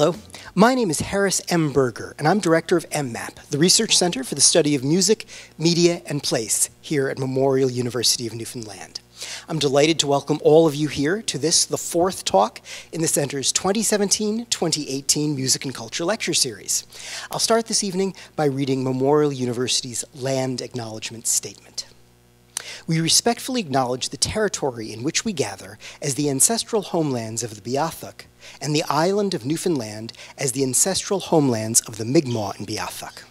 Hello, my name is Harris M. Berger, and I'm director of MMAP, the Research Center for the Study of Music, Media, and Place here at Memorial University of Newfoundland. I'm delighted to welcome all of you here to this, the fourth talk in the Center's 2017-2018 Music and Culture Lecture Series. I'll start this evening by reading Memorial University's Land Acknowledgement Statement. We respectfully acknowledge the territory in which we gather as the ancestral homelands of the Beothuk, and the island of Newfoundland as the ancestral homelands of the Mi'kmaq and Beothuk.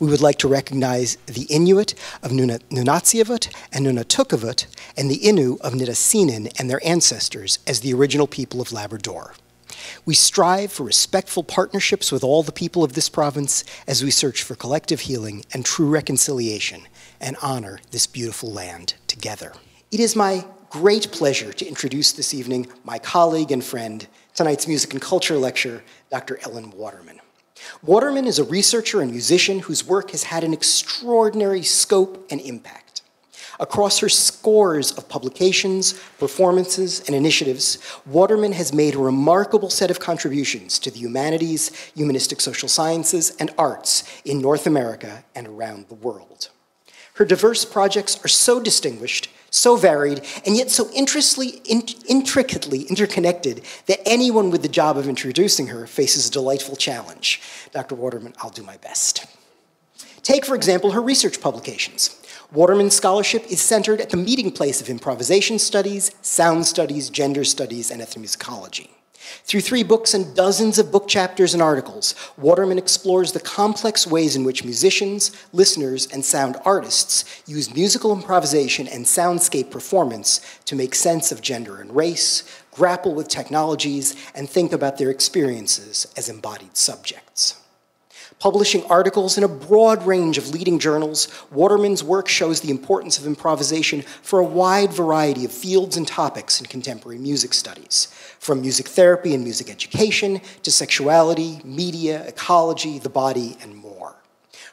We would like to recognize the Inuit of Nunatsiavut and Nunatukavut, and the Innu of Nitassinan and their ancestors as the original people of Labrador. We strive for respectful partnerships with all the people of this province as we search for collective healing and true reconciliation and honor this beautiful land together. It is my great pleasure to introduce this evening my colleague and friend, tonight's Music and Culture Lecturer, Dr. Ellen Waterman. Waterman is a researcher and musician whose work has had an extraordinary scope and impact. Across her scores of publications, performances, and initiatives, Waterman has made a remarkable set of contributions to the humanities, humanistic social sciences, and arts in North America and around the world. Her diverse projects are so distinguished, so varied, and yet so intricately interconnected that anyone with the job of introducing her faces a delightful challenge. Dr. Waterman, I'll do my best. Take, for example, her research publications. Waterman's scholarship is centered at the meeting place of improvisation studies, sound studies, gender studies, and ethnomusicology. Through three books and dozens of book chapters and articles, Waterman explores the complex ways in which musicians, listeners, and sound artists use musical improvisation and soundscape performance to make sense of gender and race, grapple with technologies, and think about their experiences as embodied subjects. Publishing articles in a broad range of leading journals, Waterman's work shows the importance of improvisation for a wide variety of fields and topics in contemporary music studies, from music therapy and music education to sexuality, media, ecology, the body, and more.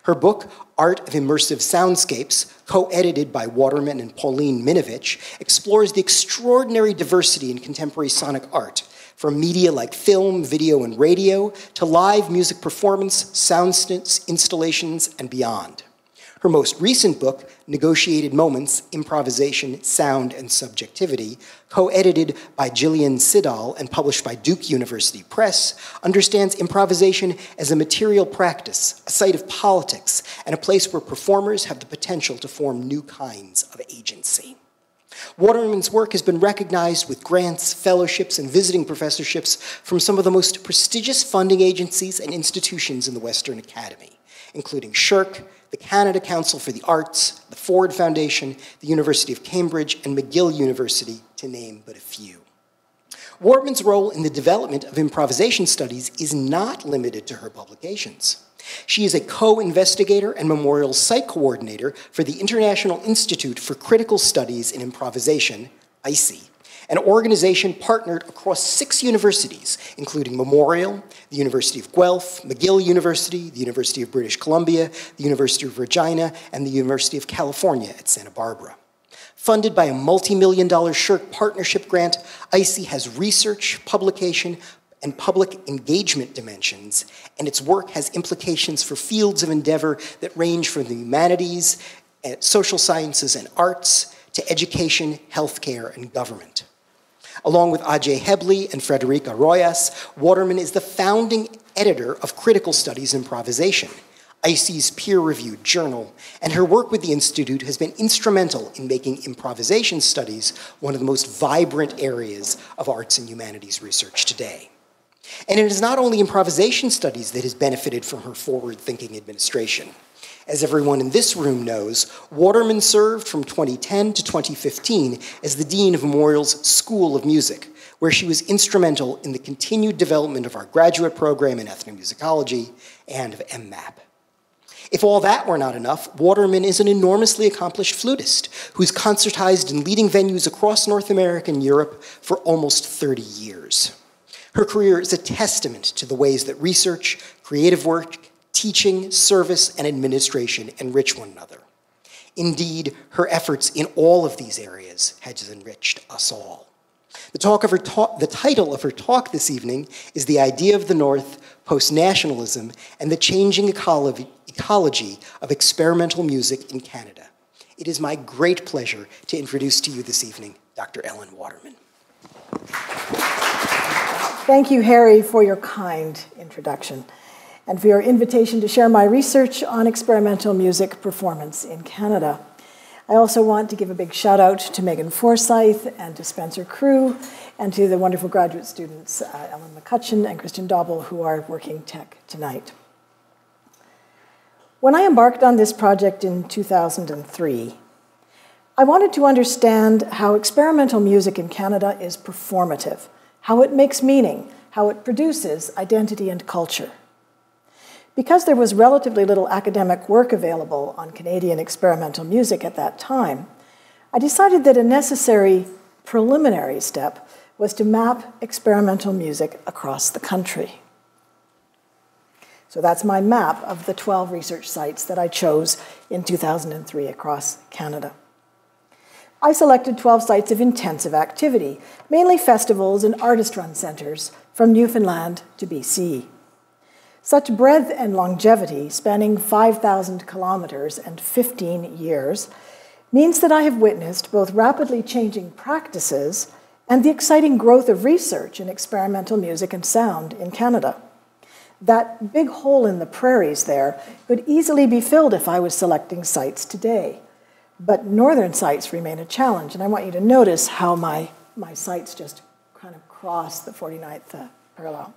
Her book, Art of Immersive Soundscapes, co-edited by Waterman and Pauline Minovic, explores the extraordinary diversity in contemporary sonic art, from media like film, video, and radio, to live music performance, sound installations, and beyond. Her most recent book, Negotiated Moments, Improvisation, Sound, and Subjectivity, co-edited by Gillian Siddall and published by Duke University Press, understands improvisation as a material practice, a site of politics, and a place where performers have the potential to form new kinds of agency. Waterman's work has been recognized with grants, fellowships, and visiting professorships from some of the most prestigious funding agencies and institutions in the Western Academy, including SSHRC, the Canada Council for the Arts, the Ford Foundation, the University of Cambridge, and McGill University, to name but a few. Waterman's role in the development of improvisation studies is not limited to her publications. She is a co-investigator and memorial site coordinator for the International Institute for Critical Studies in Improvisation, ICI, an organization partnered across 6 universities, including Memorial, the University of Guelph, McGill University, the University of British Columbia, the University of Regina, and the University of California at Santa Barbara. Funded by a multi-million-dollar SSHRC partnership grant, ICI has research, publication, and public engagement dimensions, and its work has implications for fields of endeavor that range from the humanities, social sciences and arts, to education, healthcare, and government. Along with Ajay Hebley and Frederica Royas, Waterman is the founding editor of Critical Studies Improvisation, ICI's peer-reviewed journal, and her work with the Institute has been instrumental in making improvisation studies one of the most vibrant areas of arts and humanities research today. And it is not only improvisation studies that has benefited from her forward-thinking administration. As everyone in this room knows, Waterman served from 2010 to 2015 as the Dean of Memorial's School of Music, where she was instrumental in the continued development of our graduate program in ethnomusicology and of MMAP. If all that were not enough, Waterman is an enormously accomplished flutist who's concertized in leading venues across North America and Europe for almost 30 years. Her career is a testament to the ways that research, creative work, teaching, service, and administration enrich one another. Indeed, her efforts in all of these areas has enriched us all. The title of her talk this evening is The Idea of the North, Post-Nationalism, and the Changing Ecology of Experimental Music in Canada. It is my great pleasure to introduce to you this evening Dr. Ellen Waterman. Thank you, Harry, for your kind introduction and for your invitation to share my research on experimental music performance in Canada. I also want to give a big shout out to Megan Forsyth and to Spencer Crew and to the wonderful graduate students, Ellen McCutcheon and Kristen Dobble, who are working tech tonight. When I embarked on this project in 2003, I wanted to understand how experimental music in Canada is performative, how it makes meaning, how it produces identity and culture. Because there was relatively little academic work available on Canadian experimental music at that time, I decided that a necessary preliminary step was to map experimental music across the country. So that's my map of the 12 research sites that I chose in 2003 across Canada. I selected 12 sites of intensive activity, mainly festivals and artist-run centers from Newfoundland to BC. Such breadth and longevity, spanning 5,000 kilometers and 15 years, means that I have witnessed both rapidly changing practices and the exciting growth of research in experimental music and sound in Canada. That big hole in the prairies there could easily be filled if I was selecting sites today. But northern sites remain a challenge, and I want you to notice how my sites just kind of cross the 49th parallel.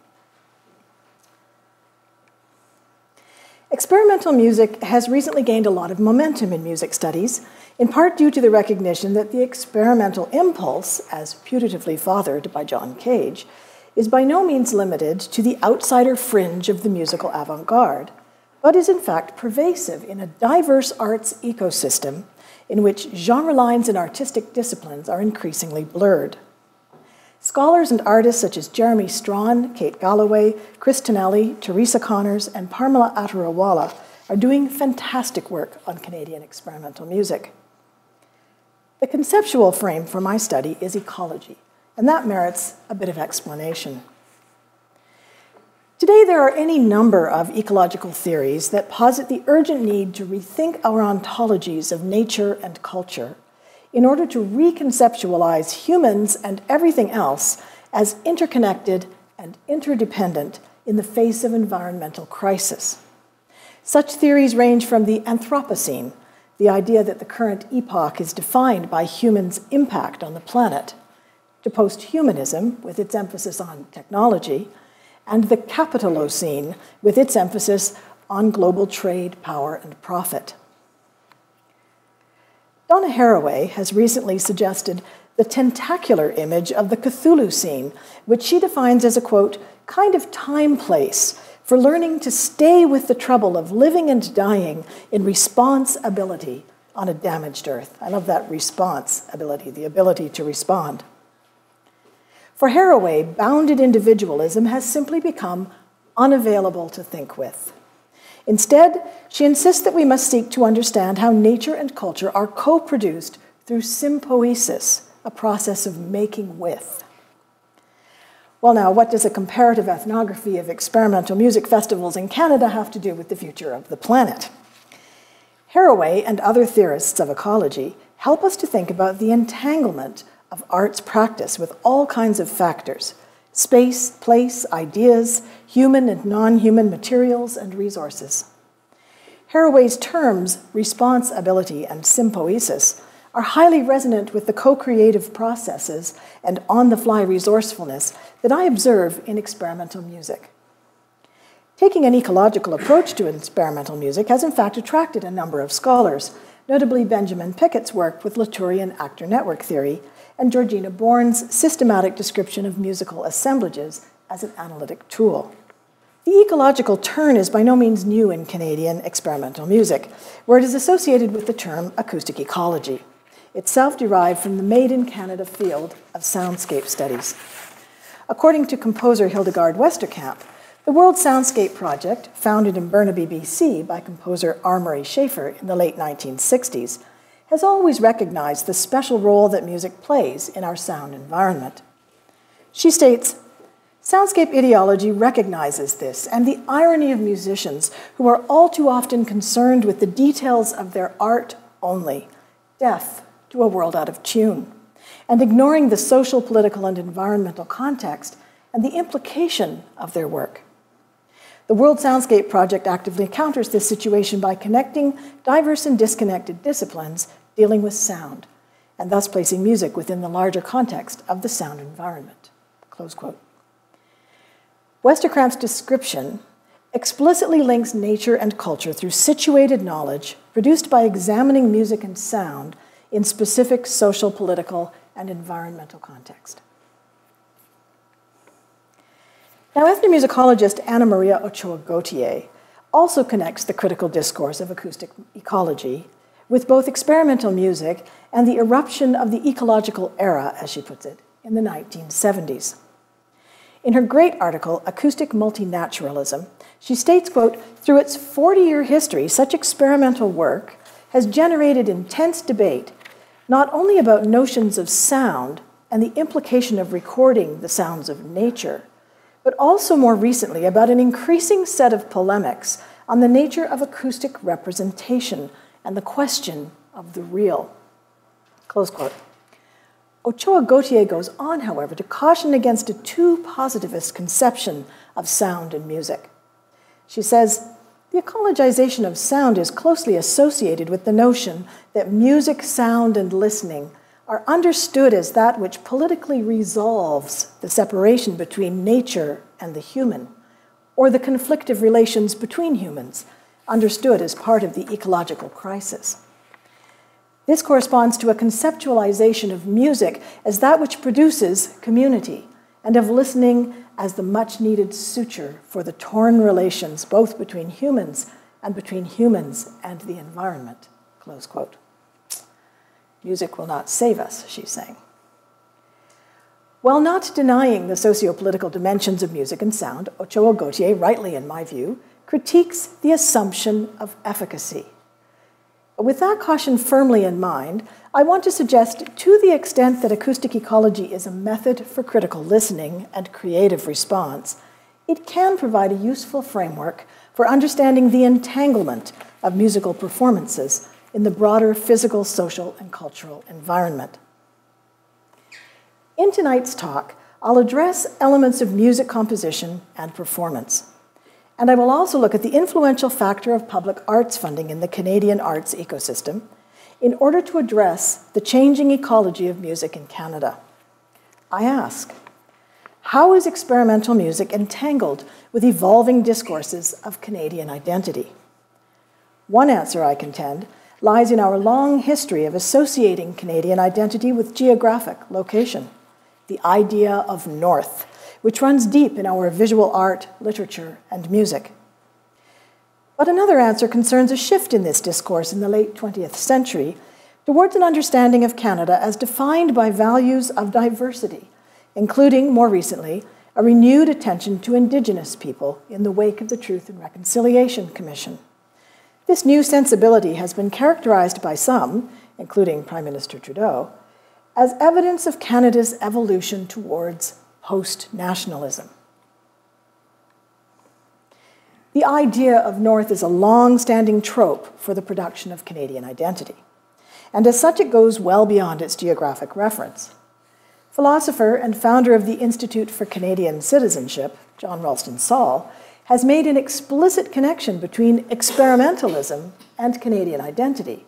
Experimental music has recently gained a lot of momentum in music studies, in part due to the recognition that the experimental impulse, as putatively fathered by John Cage, is by no means limited to the outsider fringe of the musical avant-garde, but is in fact pervasive in a diverse arts ecosystem in which genre lines and artistic disciplines are increasingly blurred. Scholars and artists such as Jeremy Strawn, Kate Galloway, Chris Tonelli, Teresa Connors, and Parmala Atarawala are doing fantastic work on Canadian experimental music. The conceptual frame for my study is ecology, and that merits a bit of explanation. Today there are any number of ecological theories that posit the urgent need to rethink our ontologies of nature and culture in order to reconceptualize humans and everything else as interconnected and interdependent in the face of environmental crisis. Such theories range from the Anthropocene, the idea that the current epoch is defined by humans' impact on the planet, to post-humanism, with its emphasis on technology, and the Capitalocene, with its emphasis on global trade, power, and profit. Donna Haraway has recently suggested the tentacular image of the Chthulucene, which she defines as a, quote, kind of time place for learning to stay with the trouble of living and dying in responsibility on a damaged earth. I love that responsibility, the ability to respond. For Haraway, bounded individualism has simply become unavailable to think with. Instead, she insists that we must seek to understand how nature and culture are co-produced through sympoiesis, a process of making with. Well now, what does a comparative ethnography of experimental music festivals in Canada have to do with the future of the planet? Haraway and other theorists of ecology help us to think about the entanglement of arts practice with all kinds of factors: space, place, ideas, human and non-human materials and resources. Haraway's terms, responsibility and sympoiesis, are highly resonant with the co-creative processes and on-the-fly resourcefulness that I observe in experimental music. Taking an ecological approach to experimental music has in fact attracted a number of scholars, notably Benjamin Pickett's work with Latourian actor network theory, and Georgina Bourne's systematic description of musical assemblages as an analytic tool. The ecological turn is by no means new in Canadian experimental music, where it is associated with the term acoustic ecology, itself derived from the Made in Canada field of soundscape studies. According to composer Hildegard Westerkamp, the World Soundscape Project, founded in Burnaby, BC by composer R. Murray Schafer in the late 1960s, has always recognized the special role that music plays in our sound environment. She states, soundscape ideology recognizes this and the irony of musicians who are all too often concerned with the details of their art only, deaf to a world out of tune, and ignoring the social, political, and environmental context and the implication of their work. The World Soundscape Project actively counters this situation by connecting diverse and disconnected disciplines dealing with sound, and thus placing music within the larger context of the sound environment. Close quote. Westerkamp's description explicitly links nature and culture through situated knowledge produced by examining music and sound in specific social, political, and environmental context. Now, ethnomusicologist Ana María Ochoa Gautier also connects the critical discourse of acoustic ecology with both experimental music and the eruption of the ecological era, as she puts it, in the 1970s. In her great article, Acoustic Multinaturalism, she states, quote, through its 40-year history, such experimental work has generated intense debate, not only about notions of sound and the implication of recording the sounds of nature, but also more recently about an increasing set of polemics on the nature of acoustic representation and the question of the real. Close quote. Ochoa Gautier goes on, however, to caution against a too positivist conception of sound and music. She says, the ecologization of sound is closely associated with the notion that music, sound, and listening are understood as that which politically resolves the separation between nature and the human, or the conflictive relations between humans, understood as part of the ecological crisis. This corresponds to a conceptualization of music as that which produces community, and of listening as the much-needed suture for the torn relations both between humans and the environment, close quote. Music will not save us, she's saying. While not denying the socio-political dimensions of music and sound, Ochoa Gautier, rightly in my view, critiques the assumption of efficacy. With that caution firmly in mind, I want to suggest, to the extent that acoustic ecology is a method for critical listening and creative response, it can provide a useful framework for understanding the entanglement of musical performances in the broader physical, social, and cultural environment. In tonight's talk, I'll address elements of music composition and performance. And I will also look at the influential factor of public arts funding in the Canadian arts ecosystem in order to address the changing ecology of music in Canada. I ask, how is experimental music entangled with evolving discourses of Canadian identity? One answer, I contend, lies in our long history of associating Canadian identity with geographic location, the idea of North, which runs deep in our visual art, literature, and music. But another answer concerns a shift in this discourse in the late 20th century towards an understanding of Canada as defined by values of diversity, including, more recently, a renewed attention to Indigenous people in the wake of the Truth and Reconciliation Commission. This new sensibility has been characterized by some, including Prime Minister Trudeau, as evidence of Canada's evolution towards post-nationalism. The idea of North is a long-standing trope for the production of Canadian identity, and as such it goes well beyond its geographic reference. Philosopher and founder of the Institute for Canadian Citizenship, John Ralston Saul, has made an explicit connection between experimentalism and Canadian identity.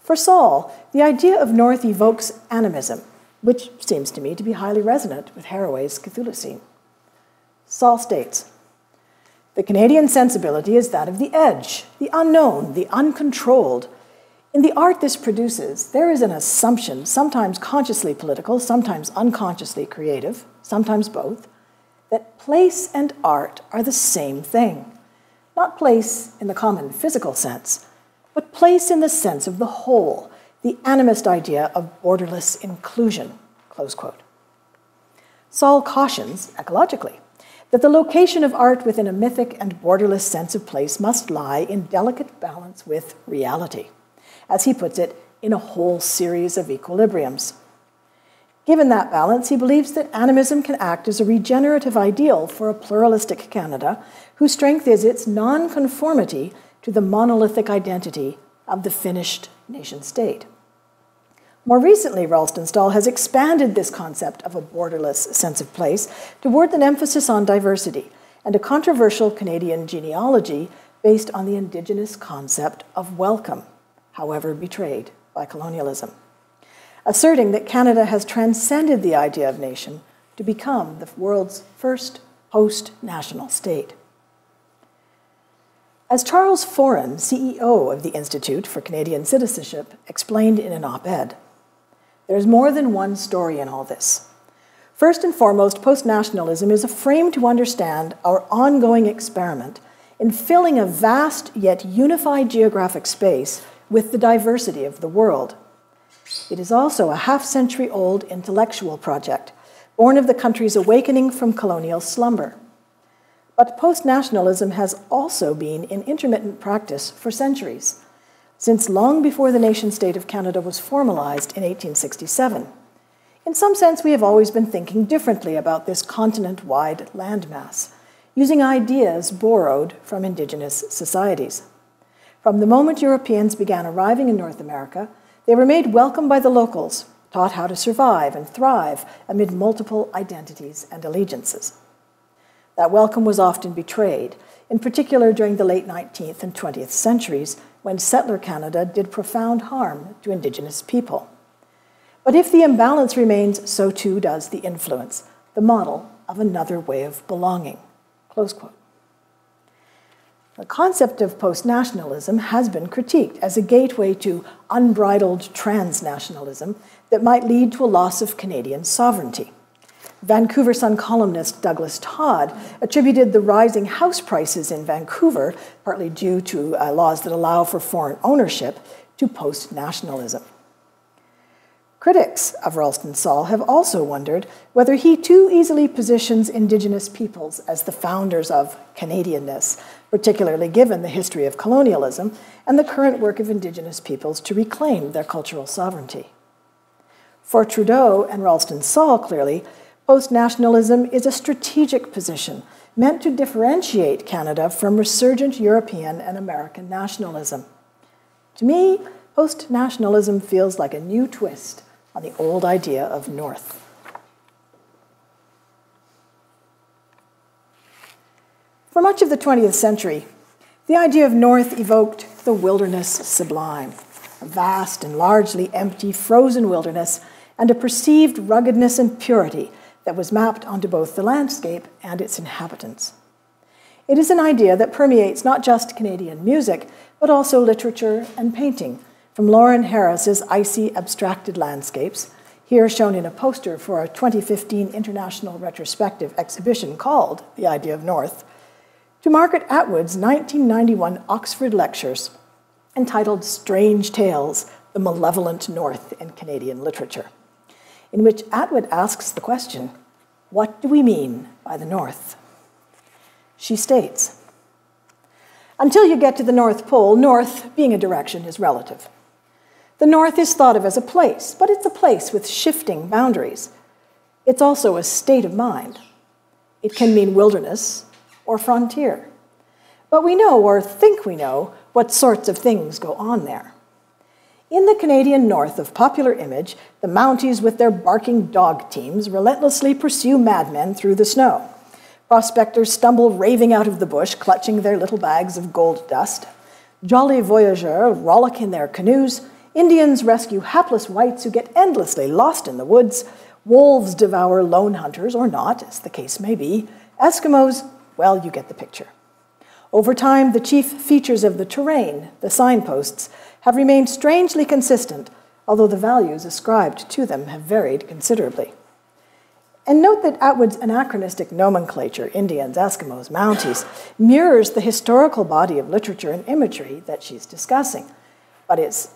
For Saul, the idea of North evokes animism, which seems to me to be highly resonant with Haraway's Chthulucene. Saul states, the Canadian sensibility is that of the edge, the unknown, the uncontrolled. In the art this produces, there is an assumption, sometimes consciously political, sometimes unconsciously creative, sometimes both, that place and art are the same thing. Not place in the common physical sense, but place in the sense of the whole, the animist idea of borderless inclusion, close quote. Saul cautions, ecologically, that the location of art within a mythic and borderless sense of place must lie in delicate balance with reality. As he puts it, in a whole series of equilibriums. Given that balance, he believes that animism can act as a regenerative ideal for a pluralistic Canada whose strength is its non-conformity to the monolithic identity of the finished nation-state. More recently, Ralston Saul has expanded this concept of a borderless sense of place toward an emphasis on diversity and a controversial Canadian genealogy based on the Indigenous concept of welcome, however betrayed by colonialism, asserting that Canada has transcended the idea of nation to become the world's first post-national state. As Charles Foran, CEO of the Institute for Canadian Citizenship, explained in an op-ed, there's more than one story in all this. First and foremost, post-nationalism is a frame to understand our ongoing experiment in filling a vast yet unified geographic space with the diversity of the world. It is also a half-century-old intellectual project, born of the country's awakening from colonial slumber. But post-nationalism has also been in intermittent practice for centuries, since long before the nation-state of Canada was formalized in 1867. In some sense, we have always been thinking differently about this continent-wide landmass, using ideas borrowed from Indigenous societies. From the moment Europeans began arriving in North America, they were made welcome by the locals, taught how to survive and thrive amid multiple identities and allegiances. That welcome was often betrayed, in particular during the late 19th and 20th centuries, when settler Canada did profound harm to Indigenous people. But if the imbalance remains, so too does the influence, the model of another way of belonging." Close quote. The concept of post-nationalism has been critiqued as a gateway to unbridled transnationalism that might lead to a loss of Canadian sovereignty. Vancouver Sun columnist Douglas Todd attributed the rising house prices in Vancouver, partly due to laws that allow for foreign ownership, to post-nationalism. Critics of Ralston Saul have also wondered whether he too easily positions Indigenous peoples as the founders of Canadianness, particularly given the history of colonialism and the current work of Indigenous peoples to reclaim their cultural sovereignty. For Trudeau and Ralston Saul, clearly, post-nationalism is a strategic position meant to differentiate Canada from resurgent European and American nationalism. To me, post-nationalism feels like a new twist on the old idea of North. For much of the 20th century, the idea of North evoked the wilderness sublime, a vast and largely empty, frozen wilderness, and a perceived ruggedness and purity that was mapped onto both the landscape and its inhabitants. It is an idea that permeates not just Canadian music, but also literature and painting, from Lauren Harris's icy abstracted landscapes, here shown in a poster for a 2015 international retrospective exhibition called The Idea of North, to Margaret Atwood's 1991 Oxford lectures entitled Strange Tales, the Malevolent North in Canadian Literature, in which Atwood asks the question, what do we mean by the North? She states, until you get to the North Pole, north, being a direction, is relative. The North is thought of as a place, but it's a place with shifting boundaries. It's also a state of mind. It can mean wilderness or frontier. But we know, or think we know, what sorts of things go on there. In the Canadian North of popular image, the Mounties with their barking dog teams relentlessly pursue madmen through the snow. Prospectors stumble raving out of the bush, clutching their little bags of gold dust. Jolly voyageurs rollick in their canoes. Indians rescue hapless whites who get endlessly lost in the woods. Wolves devour lone hunters, or not, as the case may be. Eskimos, well, you get the picture. Over time, the chief features of the terrain, the signposts, have remained strangely consistent, although the values ascribed to them have varied considerably. And note that Atwood's anachronistic nomenclature, Indians, Eskimos, Mounties, mirrors the historical body of literature and imagery that she's discussing. But it's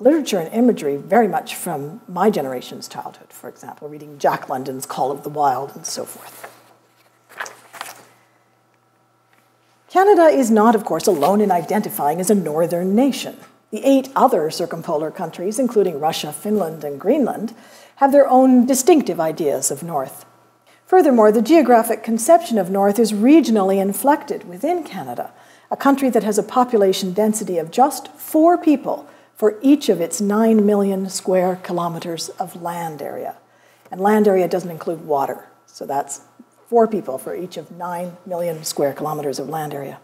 literature and imagery very much from my generation's childhood, for example, reading Jack London's Call of the Wild and so forth. Canada is not, of course, alone in identifying as a northern nation. The 8 other circumpolar countries, including Russia, Finland, and Greenland, have their own distinctive ideas of North. Furthermore, the geographic conception of North is regionally inflected within Canada, a country that has a population density of just 4 people for each of its 9 million square kilometers of land area. And land area doesn't include water, so that's 4 people for each of 9 million square kilometers of land area.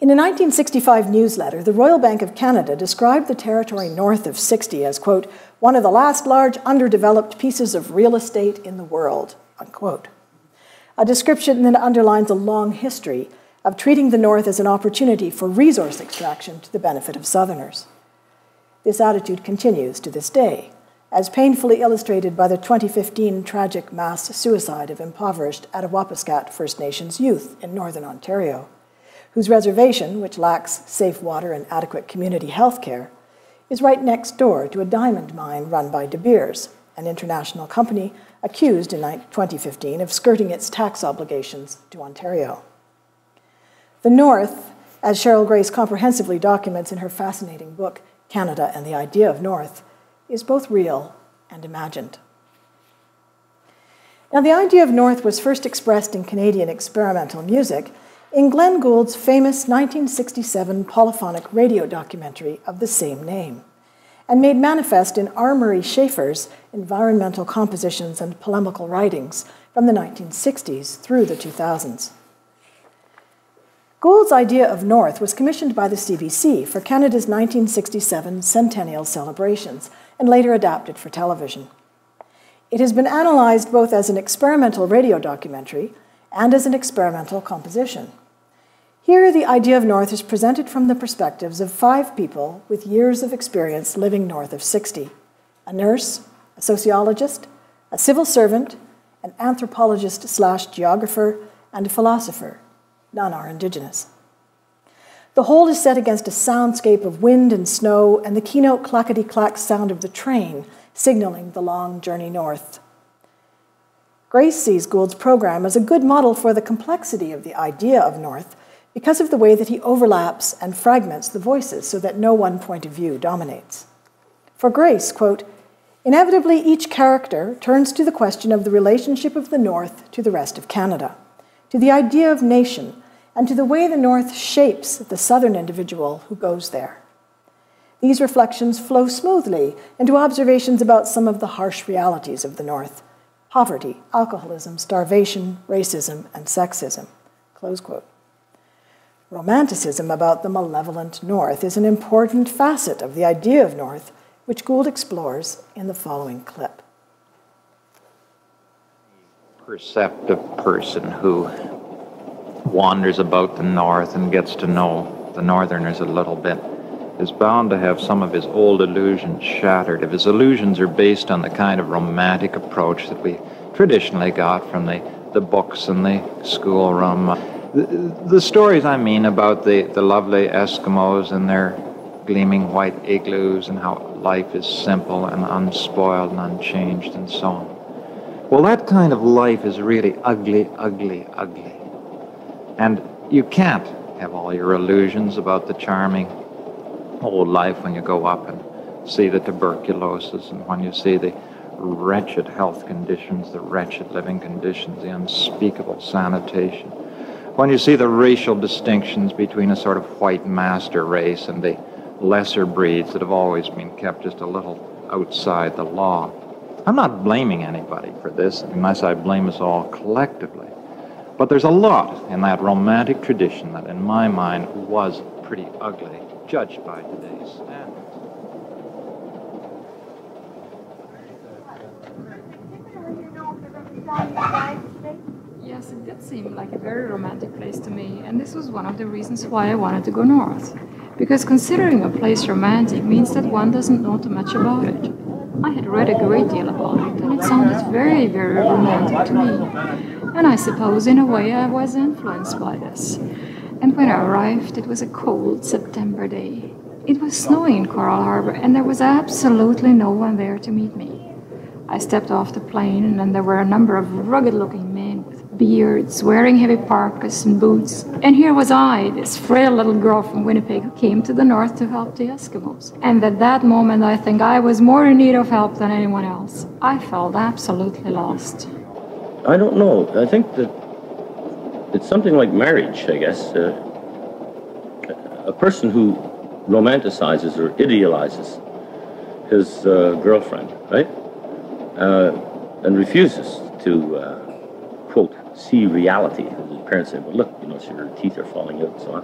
In a 1965 newsletter, the Royal Bank of Canada described the territory north of 60 as, quote, one of the last large underdeveloped pieces of real estate in the world, unquote. A description that underlines a long history of treating the North as an opportunity for resource extraction to the benefit of Southerners. This attitude continues to this day, as painfully illustrated by the 2015 tragic mass suicide of impoverished Attawapiskat First Nations youth in Northern Ontario, whose reservation, which lacks safe water and adequate community health care, is right next door to a diamond mine run by De Beers, an international company accused in 2015 of skirting its tax obligations to Ontario. The North, as Sherrill Grace comprehensively documents in her fascinating book, Canada and the Idea of North, is both real and imagined. Now, the idea of North was first expressed in Canadian experimental music in Glenn Gould's famous 1967 polyphonic radio documentary of the same name, and made manifest in R. Murray Schafer's environmental compositions and polemical writings from the 1960s through the 2000s. Gould's idea of North was commissioned by the CBC for Canada's 1967 centennial celebrations, and later adapted for television. It has been analyzed both as an experimental radio documentary and as an experimental composition. Here, the idea of North is presented from the perspectives of 5 people with years of experience living north of 60, a nurse, a sociologist, a civil servant, an anthropologist/geographer, and a philosopher. None are Indigenous. The whole is set against a soundscape of wind and snow and the keynote clackety-clack sound of the train signaling the long journey north. Grace sees Gould's program as a good model for the complexity of the idea of North, because of the way that he overlaps and fragments the voices so that no one point of view dominates. For Grace, quote, inevitably each character turns to the question of the relationship of the North to the rest of Canada, to the idea of nation, and to the way the North shapes the Southern individual who goes there. These reflections flow smoothly into observations about some of the harsh realities of the North: poverty, alcoholism, starvation, racism, and sexism, close quote. Romanticism about the malevolent North is an important facet of the idea of North, which Gould explores in the following clip. A perceptive person who wanders about the North and gets to know the Northerners a little bit is bound to have some of his old illusions shattered if his illusions are based on the kind of romantic approach that we traditionally got from the books and the schoolroom. The stories I mean about the lovely Eskimos and their gleaming white igloos and how life is simple and unspoiled and unchanged and so on. Well, that kind of life is really ugly, ugly, ugly. And you can't have all your illusions about the charming old life when you go up and see the tuberculosis and when you see the wretched health conditions, the wretched living conditions, the unspeakable sanitation. When you see the racial distinctions between a sort of white master race and the lesser breeds that have always been kept just a little outside the law. I'm not blaming anybody for this, unless I blame us all collectively. But there's a lot in that romantic tradition that, in my mind, was pretty ugly, judged by today's standards. Yes, it did seem like a very romantic place to me, and this was one of the reasons why I wanted to go north. Because considering a place romantic means that one doesn't know too much about it. I had read a great deal about it, and it sounded very, very romantic to me. And I suppose, in a way, I was influenced by this. And when I arrived, it was a cold September day. It was snowing in Coral Harbor, and there was absolutely no one there to meet me. I stepped off the plane, and there were a number of rugged-looking men with beards, wearing heavy parkas and boots. And here was I, this frail little girl from Winnipeg who came to the north to help the Eskimos. And at that moment, I think I was more in need of help than anyone else. I felt absolutely lost. I don't know. I think that it's something like marriage, I guess. A person who romanticizes or idealizes his girlfriend, right? And refuses to quote, see reality. His parents say, well, look, you know, her teeth are falling out and so on.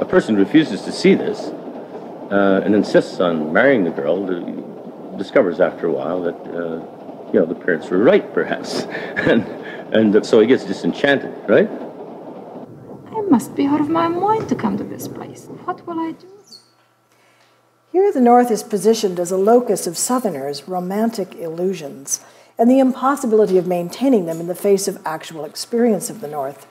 A person refuses to see this and insists on marrying the girl, discovers after a while that, you know, the parents were right, perhaps. and so he gets disenchanted, right? I must be out of my mind to come to this place. What will I do? Here the North is positioned as a locus of Southerners' romantic illusions and the impossibility of maintaining them in the face of actual experience of the North,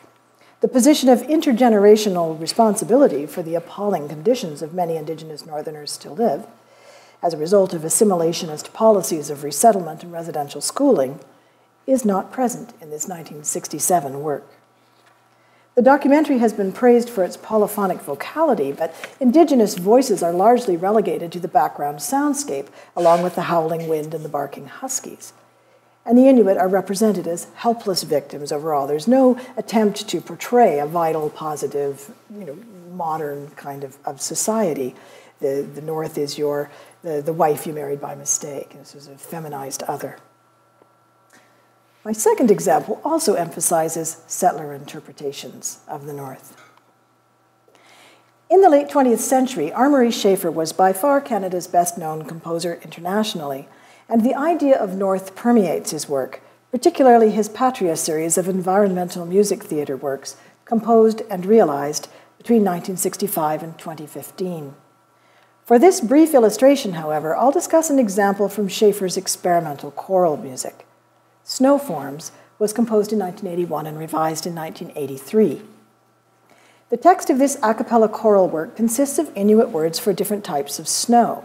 the position of intergenerational responsibility for the appalling conditions of many Indigenous Northerners still live, as a result of assimilationist policies of resettlement and residential schooling, is not present in this 1967 work. The documentary has been praised for its polyphonic vocality, but Indigenous voices are largely relegated to the background soundscape, along with the howling wind and the barking huskies. And the Inuit are represented as helpless victims overall. There's no attempt to portray a vital, positive, you know, modern kind of society. The North is the wife you married by mistake. This is a feminized other. My second example also emphasizes settler interpretations of the North. In the late 20th century, R. Murray Schafer was by far Canada's best-known composer internationally. And the idea of North permeates his work, particularly his Patria series of environmental music theater works, composed and realized between 1965 and 2015. For this brief illustration, however, I'll discuss an example from Schafer's experimental choral music. Snow Forms was composed in 1981 and revised in 1983. The text of this a cappella choral work consists of Inuit words for different types of snow.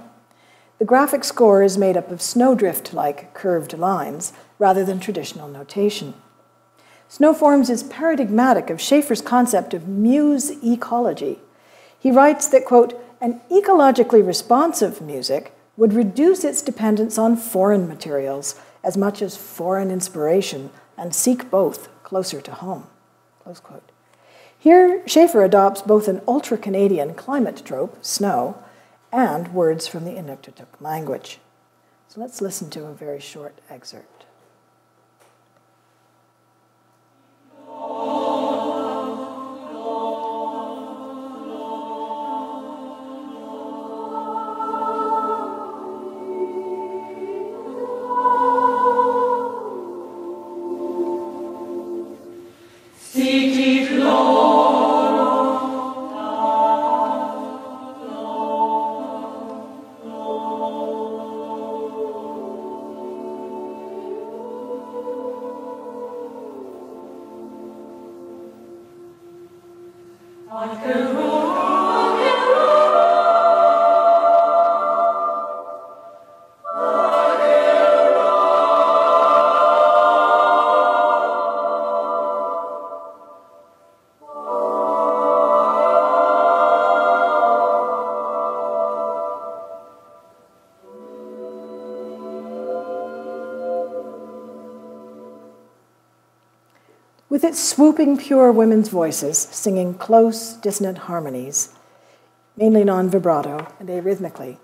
The graphic score is made up of snowdrift-like curved lines, rather than traditional notation. Snow Forms is paradigmatic of Schafer's concept of muse ecology. He writes that, quote, an ecologically responsive music would reduce its dependence on foreign materials as much as foreign inspiration and seek both closer to home, close quote. Here, Schafer adopts both an ultra-Canadian climate trope, snow, and words from the Inuktitut language. So let's listen to a very short excerpt. With its swooping pure women's voices singing close, dissonant harmonies, mainly non-vibrato and arrhythmically,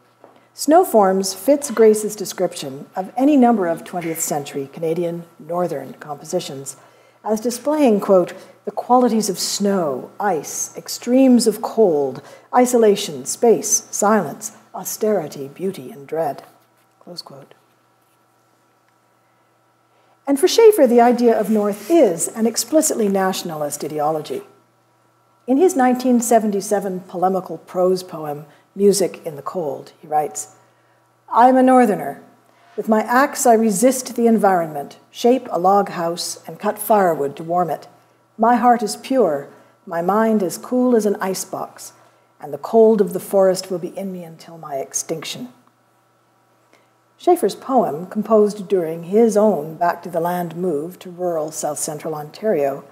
Snow Forms fits Grace's description of any number of 20th century Canadian northern compositions as displaying, quote, the qualities of snow, ice, extremes of cold, isolation, space, silence, austerity, beauty, and dread, close quote. And for Schafer, the idea of North is an explicitly nationalist ideology. In his 1977 polemical prose poem, Music in the Cold, he writes, I'm a northerner. With my axe, I resist the environment, shape a log house, and cut firewood to warm it. My heart is pure, my mind as cool as an icebox, and the cold of the forest will be in me until my extinction. Schafer's poem, composed during his own back-to-the-land move to rural south-central Ontario,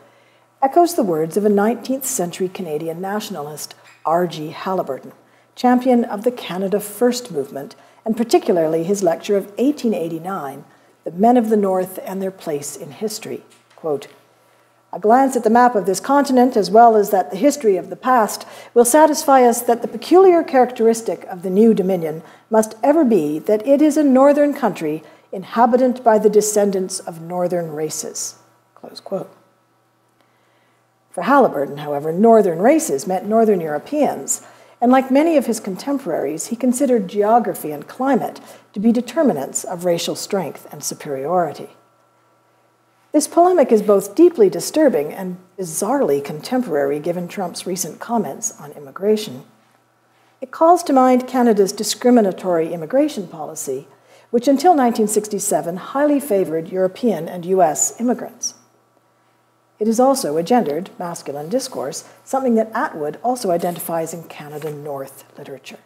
echoes the words of a 19th-century Canadian nationalist, R.G. Halliburton, champion of the Canada First movement, and particularly his lecture of 1889, The Men of the North and Their Place in History. Quote, "A glance at the map of this continent, as well as that the history of the past, will satisfy us that the peculiar characteristic of the new Dominion must ever be that it is a northern country inhabited by the descendants of northern races." Close quote. For Halliburton, however, northern races meant northern Europeans, and like many of his contemporaries, he considered geography and climate to be determinants of racial strength and superiority. This polemic is both deeply disturbing and bizarrely contemporary given Trump's recent comments on immigration. It calls to mind Canada's discriminatory immigration policy, which until 1967 highly favored European and US immigrants. It is also a gendered, masculine discourse, something that Atwood also identifies in Canada North literature.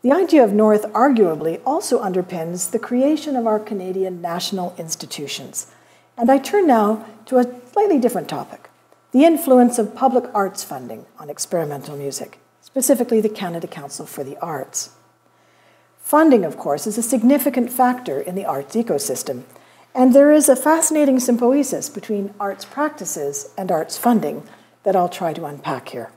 The idea of North arguably also underpins the creation of our Canadian national institutions. And I turn now to a slightly different topic, the influence of public arts funding on experimental music, specifically the Canada Council for the Arts. Funding, of course, is a significant factor in the arts ecosystem, and there is a fascinating symbiosis between arts practices and arts funding that I'll try to unpack here.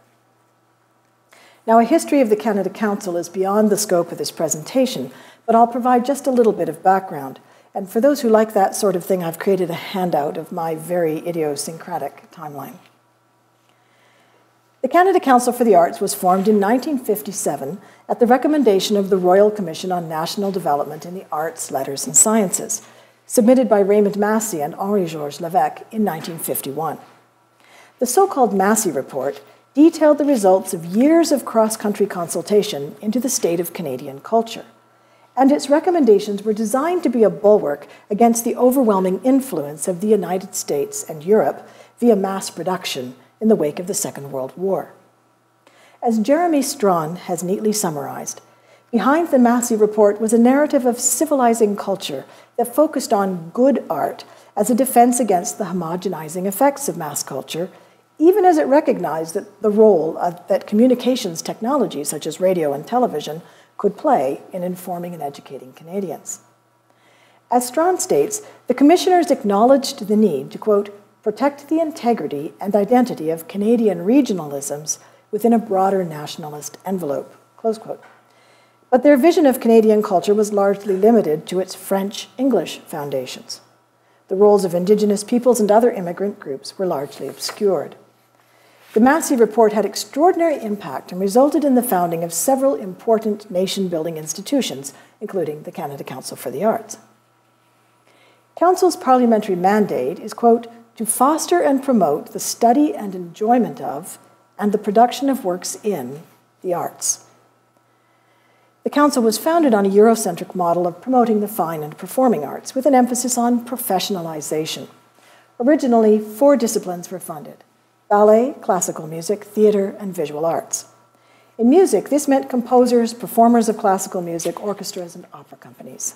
Now, a history of the Canada Council is beyond the scope of this presentation, but I'll provide just a little bit of background. And for those who like that sort of thing, I've created a handout of my very idiosyncratic timeline. The Canada Council for the Arts was formed in 1957 at the recommendation of the Royal Commission on National Development in the Arts, Letters, and Sciences, submitted by Raymond Massey and Henri-Georges Levesque in 1951. The so-called Massey Report detailed the results of years of cross-country consultation into the state of Canadian culture, and its recommendations were designed to be a bulwark against the overwhelming influence of the United States and Europe via mass production in the wake of the Second World War. As Jeremy Strawn has neatly summarized, behind the Massey Report was a narrative of civilizing culture that focused on good art as a defense against the homogenizing effects of mass culture, even as it recognized that the role that communications technology, such as radio and television, could play in informing and educating Canadians. As Strawn states, the commissioners acknowledged the need to, quote, protect the integrity and identity of Canadian regionalisms within a broader nationalist envelope, close quote. But their vision of Canadian culture was largely limited to its French-English foundations. The roles of Indigenous peoples and other immigrant groups were largely obscured. The Massey Report had extraordinary impact and resulted in the founding of several important nation-building institutions, including the Canada Council for the Arts. Council's parliamentary mandate is, quote, to foster and promote the study and enjoyment of, and the production of works in, the arts. The Council was founded on a Eurocentric model of promoting the fine and performing arts, with an emphasis on professionalization. Originally, 4 disciplines were funded: ballet, classical music, theater, and visual arts. In music, this meant composers, performers of classical music, orchestras, and opera companies.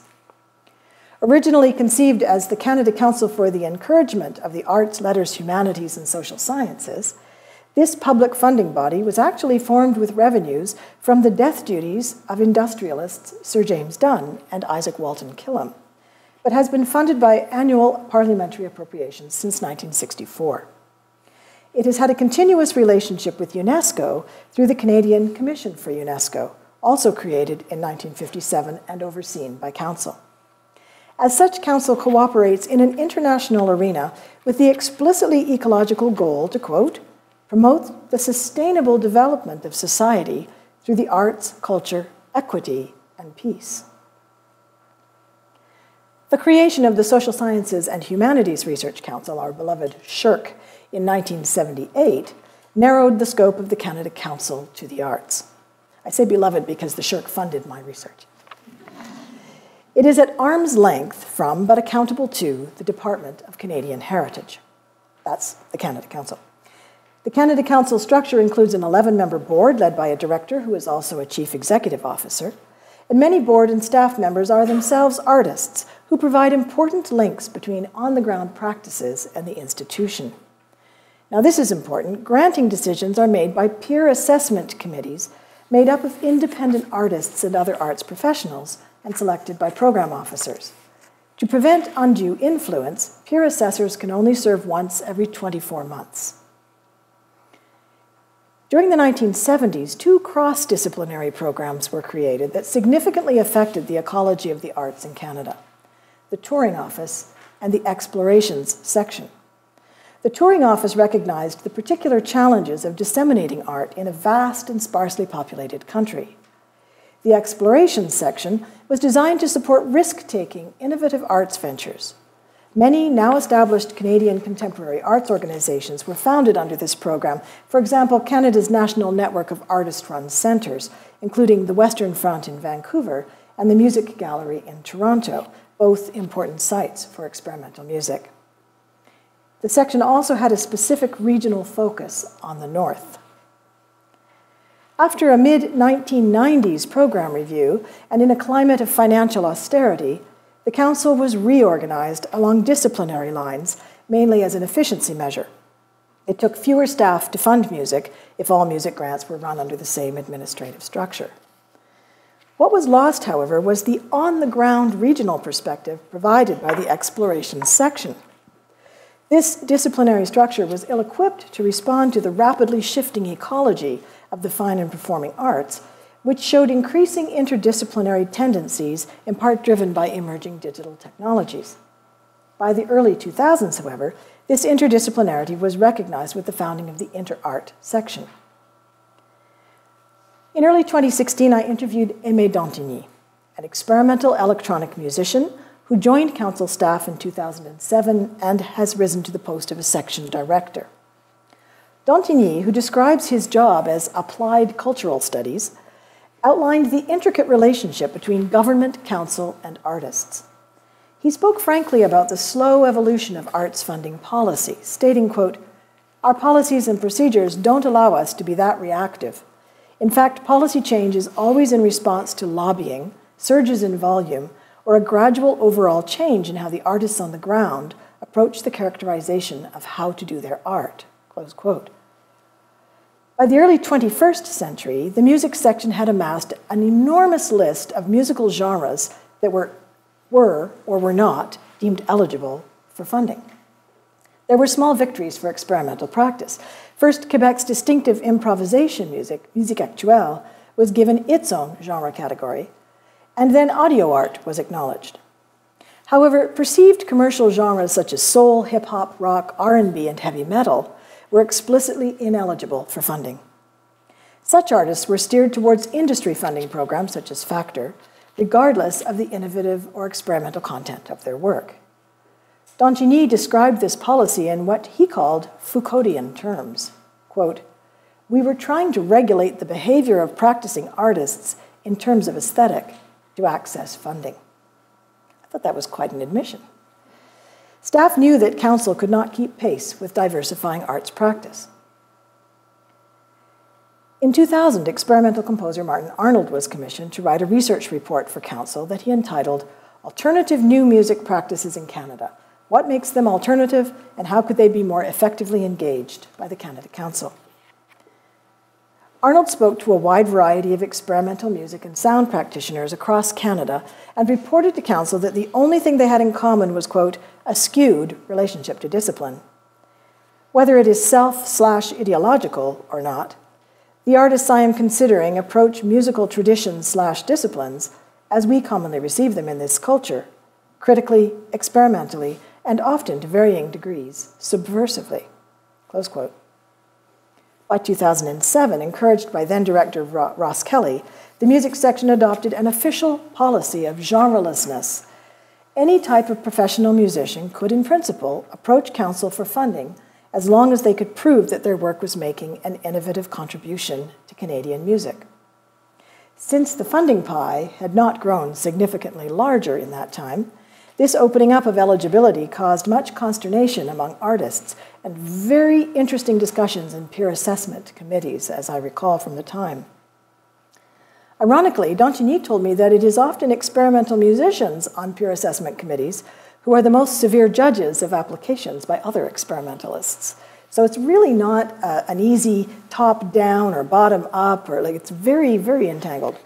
Originally conceived as the Canada Council for the Encouragement of the Arts, Letters, Humanities, and Social Sciences, this public funding body was actually formed with revenues from the death duties of industrialists Sir James Dunn and Isaac Walton Killam, but has been funded by annual parliamentary appropriations since 1964. It has had a continuous relationship with UNESCO through the Canadian Commission for UNESCO, also created in 1957 and overseen by Council. As such, Council cooperates in an international arena with the explicitly ecological goal to, quote, promote the sustainable development of society through the arts, culture, equity, and peace. The creation of the Social Sciences and Humanities Research Council, our beloved SSHRC, in 1978, narrowed the scope of the Canada Council to the arts. I say beloved because the SSHRC funded my research. It is at arm's length from, but accountable to, the Department of Canadian Heritage. That's the Canada Council. The Canada Council structure includes an 11-member board led by a director who is also a chief executive officer, and many board and staff members are themselves artists who provide important links between on-the-ground practices and the institution. Now, this is important. Granting decisions are made by peer assessment committees made up of independent artists and other arts professionals and selected by program officers. To prevent undue influence, peer assessors can only serve once every 24 months. During the 1970s, two cross-disciplinary programs were created that significantly affected the ecology of the arts in Canada: the Touring Office and the Explorations section. The Touring Office recognized the particular challenges of disseminating art in a vast and sparsely populated country. The Explorations section was designed to support risk-taking, innovative arts ventures. Many now established Canadian contemporary arts organizations were founded under this program, for example, Canada's National Network of Artist-Run Centres, including the Western Front in Vancouver and the Music Gallery in Toronto, both important sites for experimental music. The section also had a specific regional focus on the North. After a mid-1990s program review, and in a climate of financial austerity, the Council was reorganized along disciplinary lines, mainly as an efficiency measure. It took fewer staff to fund music if all music grants were run under the same administrative structure. What was lost, however, was the on-the-ground regional perspective provided by the Explorations section. This disciplinary structure was ill-equipped to respond to the rapidly shifting ecology of the fine and performing arts, which showed increasing interdisciplinary tendencies, in part driven by emerging digital technologies. By the early 2000s, however, this interdisciplinarity was recognized with the founding of the InterArt section. In early 2016, I interviewed Aimé Dantigny, an experimental electronic musician who joined Council staff in 2007 and has risen to the post of a section director. Dantigny, who describes his job as applied cultural studies, outlined the intricate relationship between government, council, and artists. He spoke frankly about the slow evolution of arts funding policy, stating, quote, "Our policies and procedures don't allow us to be that reactive. In fact, policy change is always in response to lobbying, surges in volume, or a gradual overall change in how the artists on the ground approach the characterization of how to do their art," close quote. By the early 21st century, the music section had amassed an enormous list of musical genres that were or were not deemed eligible for funding. There were small victories for experimental practice. First, Quebec's distinctive improvisation music, musique actuelle, was given its own genre category, and then audio art was acknowledged. However, perceived commercial genres such as soul, hip-hop, rock, R&B, and heavy metal were explicitly ineligible for funding. Such artists were steered towards industry funding programs such as Factor, regardless of the innovative or experimental content of their work. Dantigny described this policy in what he called Foucauldian terms. Quote, "We were trying to regulate the behavior of practicing artists in terms of aesthetic, to access funding." I thought that was quite an admission. Staff knew that Council could not keep pace with diversifying arts practice. In 2000, experimental composer Martin Arnold was commissioned to write a research report for Council that he entitled "Alternative New Music Practices in Canada: What Makes Them Alternative and How Could They Be More Effectively Engaged by the Canada Council?" Arnold spoke to a wide variety of experimental music and sound practitioners across Canada and reported to Council that the only thing they had in common was, quote, "a skewed relationship to discipline." Whether it is self/ideological or not, the artists I am considering approach musical traditions/disciplines as we commonly receive them in this culture, critically, experimentally, and often to varying degrees, subversively, close quote. By 2007, encouraged by then-director Ross Kelly, the music section adopted an official policy of genrelessness. Any type of professional musician could, in principle, approach Council for funding as long as they could prove that their work was making an innovative contribution to Canadian music. Since the funding pie had not grown significantly larger in that time, this opening up of eligibility caused much consternation among artists and very interesting discussions in peer assessment committees, as I recall from the time. Ironically, Dantigny told me that it is often experimental musicians on peer assessment committees who are the most severe judges of applications by other experimentalists. So it's really not an easy top-down or bottom-up, or like it's very, very entangled.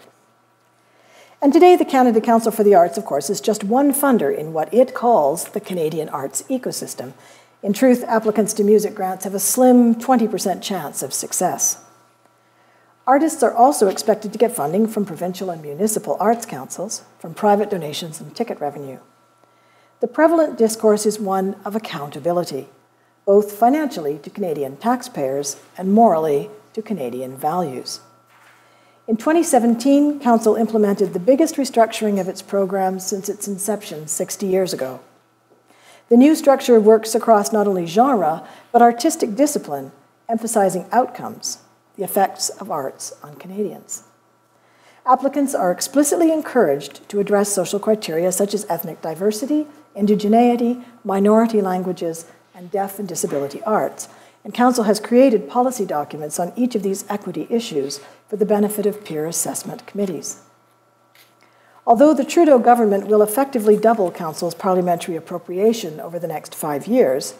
And today, the Canada Council for the Arts, of course, is just one funder in what it calls the Canadian arts ecosystem. In truth, applicants to music grants have a slim 20% chance of success. Artists are also expected to get funding from provincial and municipal arts councils, from private donations and ticket revenue. The prevalent discourse is one of accountability, both financially to Canadian taxpayers and morally to Canadian values. In 2017, Council implemented the biggest restructuring of its program since its inception 60 years ago. The new structure works across not only genre, but artistic discipline, emphasizing outcomes, the effects of arts on Canadians. Applicants are explicitly encouraged to address social criteria such as ethnic diversity, indigeneity, minority languages, and deaf and disability arts, and Council has created policy documents on each of these equity issues for the benefit of peer assessment committees. Although the Trudeau government will effectively double Council's parliamentary appropriation over the next 5 years,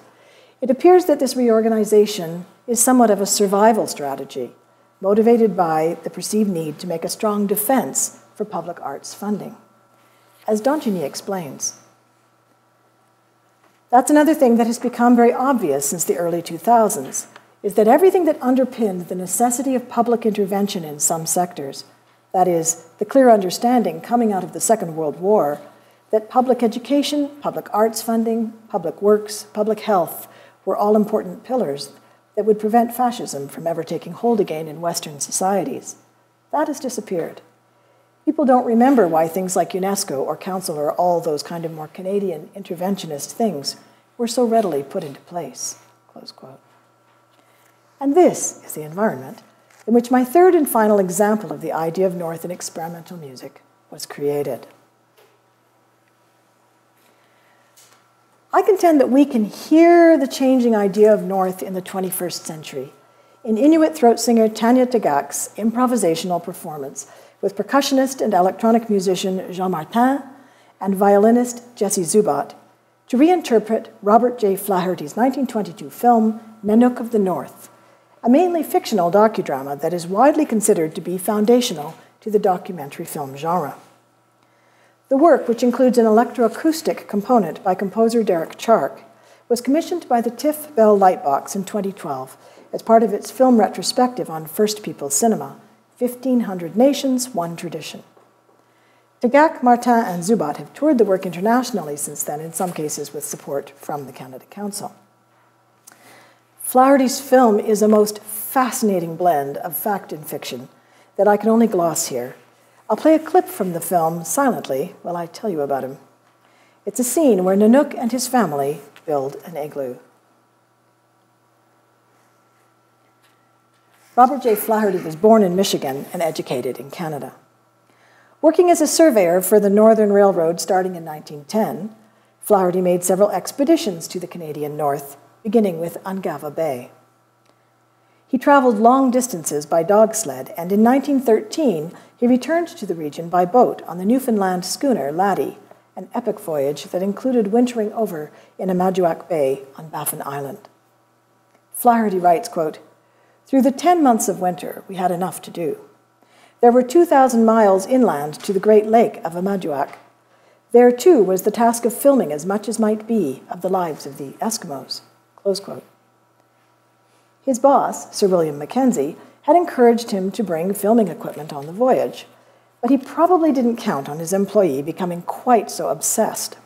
it appears that this reorganization is somewhat of a survival strategy, motivated by the perceived need to make a strong defense for public arts funding. As Dantigny explains, that's another thing that has become very obvious since the early 2000s, is that everything that underpinned the necessity of public intervention in some sectors, that is, the clear understanding coming out of the Second World War that public education, public arts funding, public works, public health were all important pillars that would prevent fascism from ever taking hold again in Western societies, that has disappeared. People don't remember why things like UNESCO or Council or all those kind of more Canadian interventionist things were so readily put into place, close quote. And this is the environment in which my third and final example of the idea of North in experimental music was created. I contend that we can hear the changing idea of North in the 21st century in Inuit throat singer Tanya Tagak's improvisational performance with percussionist and electronic musician Jean Martin and violinist Jesse Zubat to reinterpret Robert J. Flaherty's 1922 film Nanook of the North, a mainly fictional docudrama that is widely considered to be foundational to the documentary film genre. The work, which includes an electroacoustic component by composer Derek Chark, was commissioned by the TIFF Bell Lightbox in 2012 as part of its film retrospective on First Peoples cinema, 1,500 Nations, One Tradition. Tagak, Martin, and Zubat have toured the work internationally since then, in some cases with support from the Canada Council. Flaherty's film is a most fascinating blend of fact and fiction that I can only gloss here. I'll play a clip from the film silently while I tell you about him. It's a scene where Nanook and his family build an igloo. Robert J. Flaherty was born in Michigan and educated in Canada. Working as a surveyor for the Northern Railroad starting in 1910, Flaherty made several expeditions to the Canadian North, beginning with Ungava Bay. He traveled long distances by dog sled, and in 1913, he returned to the region by boat on the Newfoundland schooner Laddie, an epic voyage that included wintering over in Amajuak Bay on Baffin Island. Flaherty writes, quote, "Through the 10 months of winter, we had enough to do. There were 2,000 miles inland to the great lake of Amajuak. There, too, was the task of filming as much as might be of the lives of the Eskimos," close quote. His boss, Sir William Mackenzie, had encouraged him to bring filming equipment on the voyage, but he probably didn't count on his employee becoming quite so obsessed.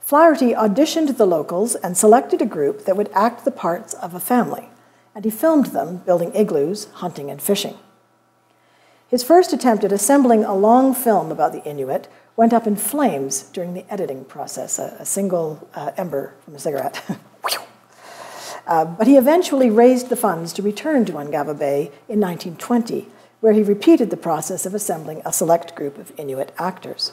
Flaherty auditioned the locals and selected a group that would act the parts of a family, and he filmed them building igloos, hunting, and fishing. His first attempt at assembling a long film about the Inuit went up in flames during the editing process, a single ember from a cigarette. But he eventually raised the funds to return to Ungava Bay in 1920, where he repeated the process of assembling a select group of Inuit actors.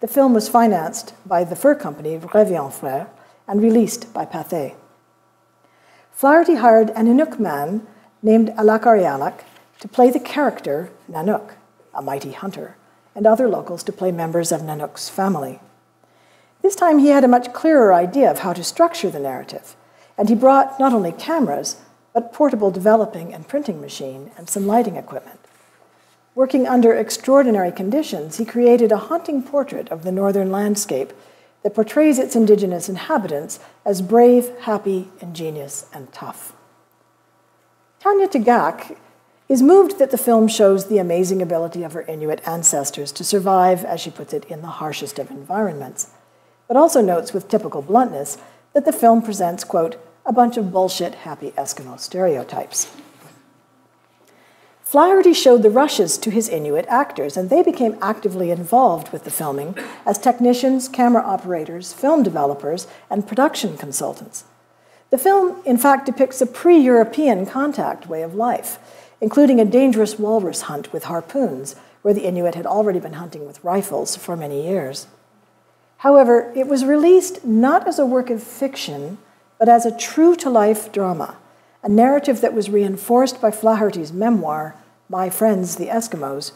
The film was financed by the fur company Revillon Frères and released by Pathé. Flaherty hired an Inuk man named Alak Arialak to play the character Nanook, a mighty hunter, and other locals to play members of Nanook's family. This time he had a much clearer idea of how to structure the narrative, and he brought not only cameras, but portable developing and printing machine and some lighting equipment. Working under extraordinary conditions, he created a haunting portrait of the northern landscape that portrays its indigenous inhabitants as brave, happy, ingenious, and tough. Tanya Tagaq is moved that the film shows the amazing ability of her Inuit ancestors to survive, as she puts it, in the harshest of environments, but also notes with typical bluntness that the film presents, quote, a bunch of bullshit happy Eskimo stereotypes. Flaherty showed the rushes to his Inuit actors, and they became actively involved with the filming as technicians, camera operators, film developers, and production consultants. The film, in fact, depicts a pre-European contact way of life, including a dangerous walrus hunt with harpoons, where the Inuit had already been hunting with rifles for many years. However, it was released not as a work of fiction, but as a true-to-life drama, a narrative that was reinforced by Flaherty's memoir, My Friends, the Eskimos,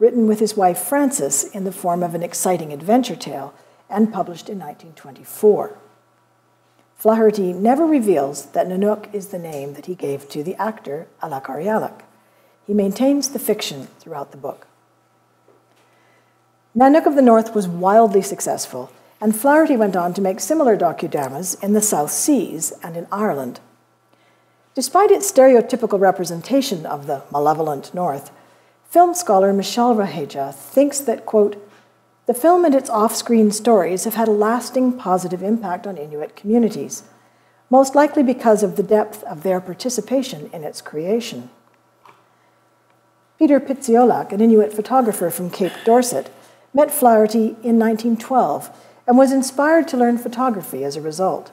written with his wife Frances in the form of an exciting adventure tale and published in 1924. Flaherty never reveals that Nanook is the name that he gave to the actor, Alak Arialak. He maintains the fiction throughout the book. Nanook of the North was wildly successful, and Flaherty went on to make similar docudramas in the South Seas and in Ireland. Despite its stereotypical representation of the malevolent North, film scholar Michelle Raheja thinks that, quote, the film and its off-screen stories have had a lasting positive impact on Inuit communities, most likely because of the depth of their participation in its creation. Peter Pitsiolak, an Inuit photographer from Cape Dorset, met Flaherty in 1912 and was inspired to learn photography as a result.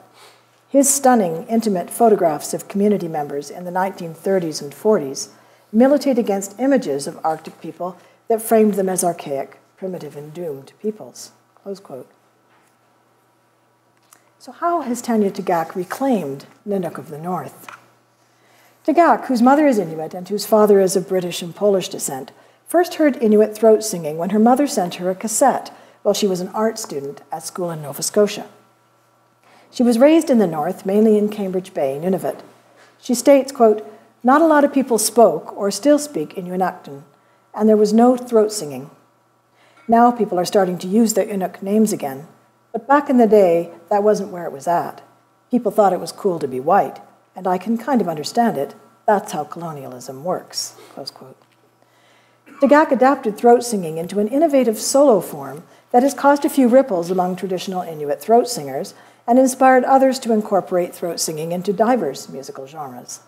His stunning, intimate photographs of community members in the 1930s and 40s militate against images of Arctic people that framed them as archaic, primitive, and doomed peoples, close quote. So how has Tanya Tagaq reclaimed Nanook of the North? Tagaq, whose mother is Inuit and whose father is of British and Polish descent, first heard Inuit throat singing when her mother sent her a cassette while she was an art student at school in Nova Scotia. She was raised in the north, mainly in Cambridge Bay, Nunavut. She states, quote, not a lot of people spoke or still speak Inuinaqton, and there was no throat singing. Now people are starting to use their Inuk names again, but back in the day, that wasn't where it was at. People thought it was cool to be white, and I can kind of understand it. That's how colonialism works, close quote. Tagaq adapted throat singing into an innovative solo form that has caused a few ripples among traditional Inuit throat singers and inspired others to incorporate throat singing into diverse musical genres.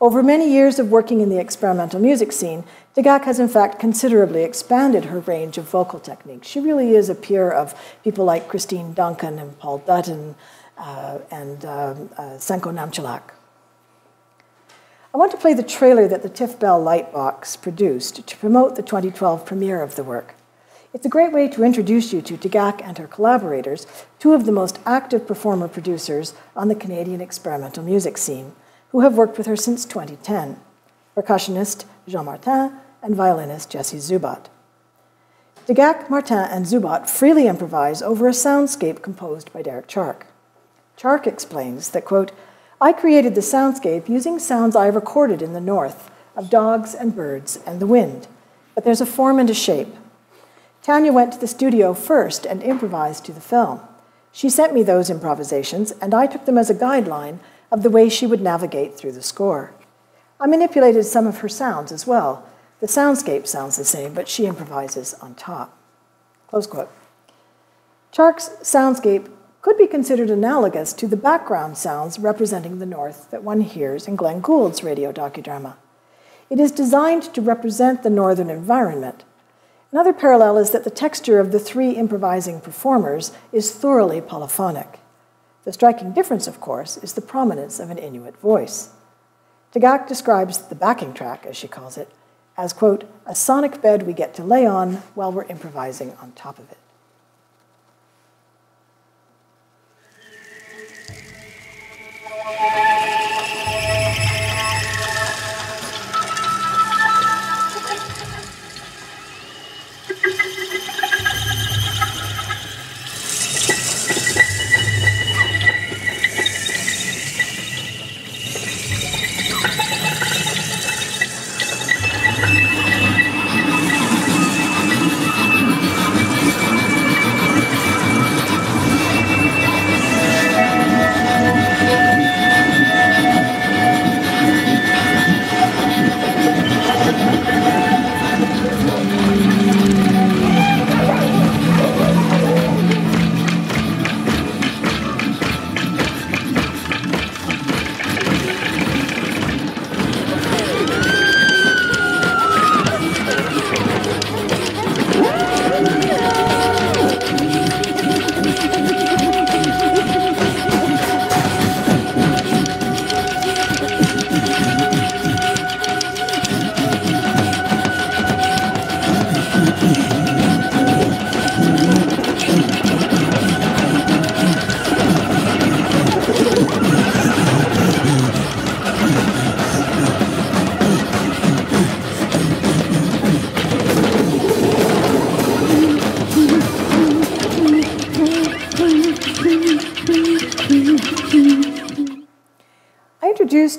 Over many years of working in the experimental music scene, Tagaq has in fact considerably expanded her range of vocal techniques. She really is a peer of people like Christine Duncan and Paul Dutton and Senko Namchalak. I want to play the trailer that the TIFF Bell Lightbox produced to promote the 2012 premiere of the work. It's a great way to introduce you to Tagaq and her collaborators, two of the most active performer-producers on the Canadian experimental music scene, who have worked with her since 2010, percussionist Jean Martin and violinist Jesse Zubat. Tagaq, Martin, and Zubat freely improvise over a soundscape composed by Derek Chark. Chark explains that, quote, I created the soundscape using sounds I recorded in the north, of dogs and birds and the wind, but there's a form and a shape. Tanya went to the studio first and improvised to the film. She sent me those improvisations, and I took them as a guideline of the way she would navigate through the score. I manipulated some of her sounds as well. The soundscape sounds the same, but she improvises on top. Close quote. Chark's soundscape could be considered analogous to the background sounds representing the north that one hears in Glenn Gould's radio docudrama. It is designed to represent the northern environment. Another parallel is that the texture of the three improvising performers is thoroughly polyphonic. The striking difference, of course, is the prominence of an Inuit voice. Tagaq describes the backing track, as she calls it, as, quote, a sonic bed we get to lay on while we're improvising on top of it.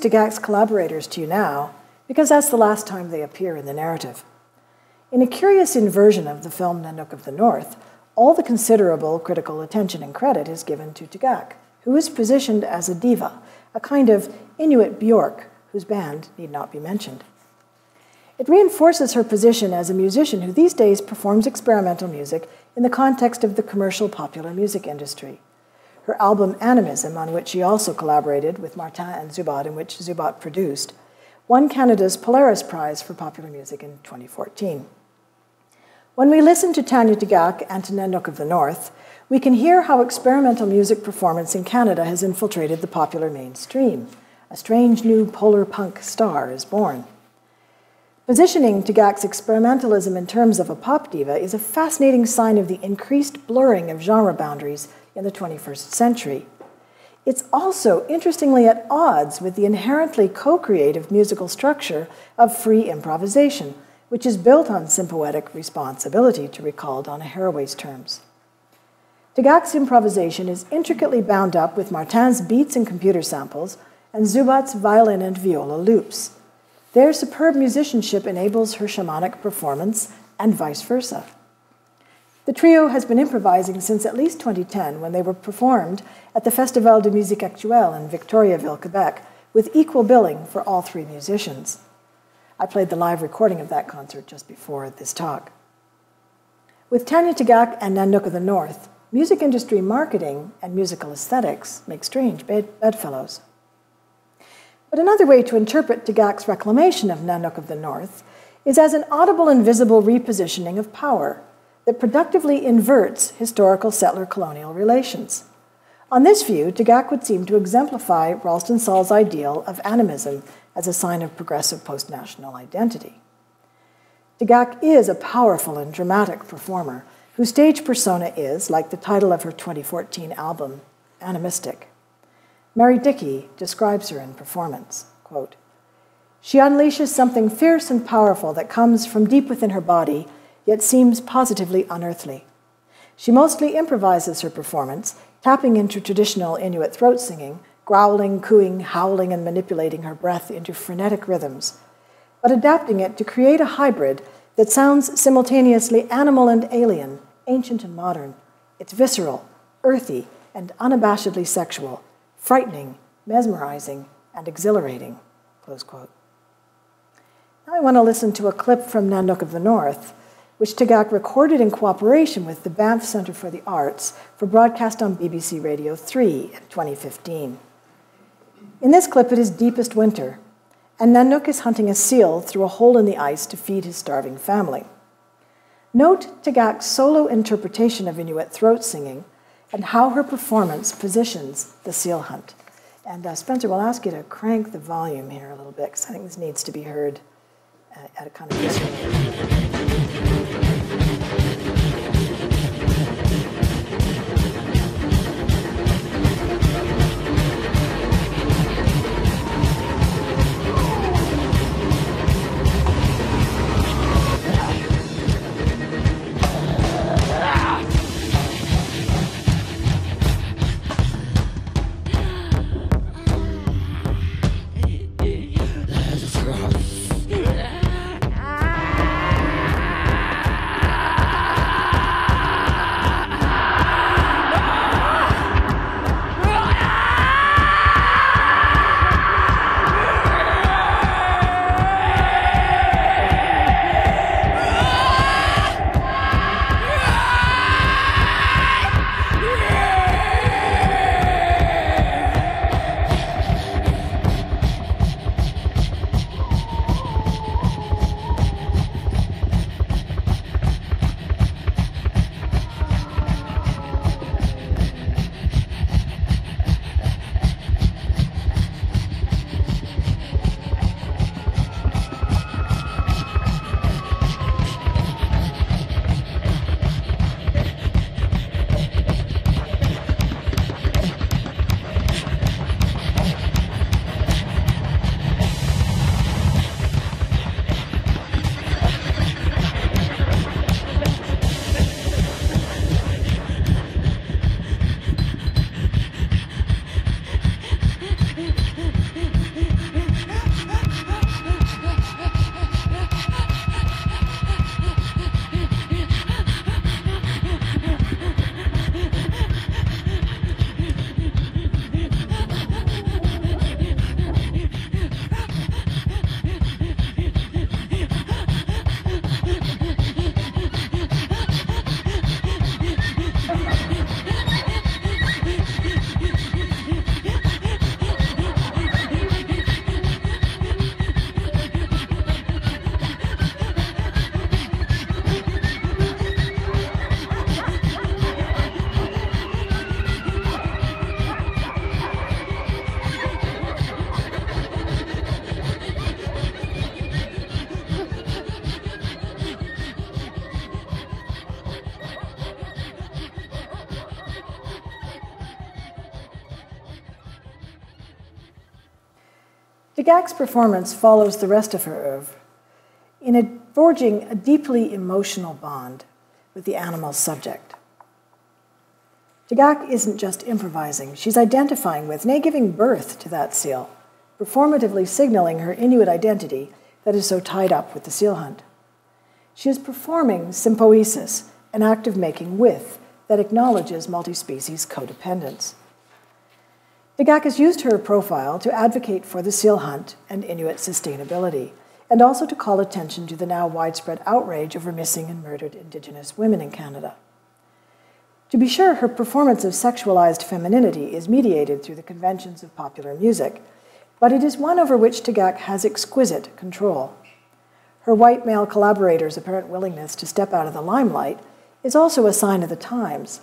to Gac's collaborators to you now, because that's the last time they appear in the narrative. In a curious inversion of the film Nanook of the North, all the considerable critical attention and credit is given to Tagaq, who is positioned as a diva, a kind of Inuit Bjork, whose band need not be mentioned. It reinforces her position as a musician who these days performs experimental music in the context of the commercial popular music industry. Her album Animism, on which she also collaborated with Martin and Zubat, and which Zubat produced, won Canada's Polaris Prize for Popular Music in 2014. When we listen to Tanya Tagaq and to Nanook of the North, we can hear how experimental music performance in Canada has infiltrated the popular mainstream. A strange new polar punk star is born. Positioning Tagaq's experimentalism in terms of a pop diva is a fascinating sign of the increased blurring of genre boundaries in the 21st century. It's also interestingly at odds with the inherently co-creative musical structure of free improvisation, which is built on sympoetic responsibility, to recall Donna Haraway's terms. Tagaq's improvisation is intricately bound up with Martin's beats and computer samples and Zubat's violin and viola loops. Their superb musicianship enables her shamanic performance, and vice versa. The trio has been improvising since at least 2010, when they were performed at the Festival de Musique Actuelle in Victoriaville, Quebec, with equal billing for all three musicians. I played the live recording of that concert just before this talk. With Tanya Tagaq and Nanook of the North, music industry marketing and musical aesthetics make strange bedfellows. But another way to interpret Tagaq's reclamation of Nanook of the North is as an audible and visible repositioning of power that productively inverts historical settler-colonial relations. On this view, Tagaq would seem to exemplify Ralston Saul's ideal of animism as a sign of progressive post-national identity. Tagaq is a powerful and dramatic performer whose stage persona is, like the title of her 2014 album, animistic. Mary Dickey describes her in performance, quote, "She unleashes something fierce and powerful that comes from deep within her body, yet seems positively unearthly. She mostly improvises her performance, tapping into traditional Inuit throat singing, growling, cooing, howling, and manipulating her breath into frenetic rhythms, but adapting it to create a hybrid that sounds simultaneously animal and alien, ancient and modern. It's visceral, earthy, and unabashedly sexual, frightening, mesmerizing, and exhilarating," close quote. Now I want to listen to a clip from Nanook of the North, which Tagaq recorded in cooperation with the Banff Centre for the Arts for broadcast on BBC Radio 3 in 2015. In this clip, it is deepest winter, and Nanook is hunting a seal through a hole in the ice to feed his starving family. Note Tagaq's solo interpretation of Inuit throat singing and how her performance positions the seal hunt. And Spencer, we'll ask you to crank the volume here a little bit, because I think this needs to be heard at a kind of Pigac's performance follows the rest of her oeuvre in forging a deeply emotional bond with the animal subject. Pigac isn't just improvising, she's identifying with, nay, giving birth to that seal, performatively signaling her Inuit identity that is so tied up with the seal hunt. She is performing sympoesis, an act of making with that acknowledges multi-species codependence. Pigac has used her profile to advocate for the seal hunt and Inuit sustainability, and also to call attention to the now widespread outrage over missing and murdered Indigenous women in Canada. To be sure, her performance of sexualized femininity is mediated through the conventions of popular music, but it is one over which Pigac has exquisite control. Her white male collaborators' apparent willingness to step out of the limelight is also a sign of the times.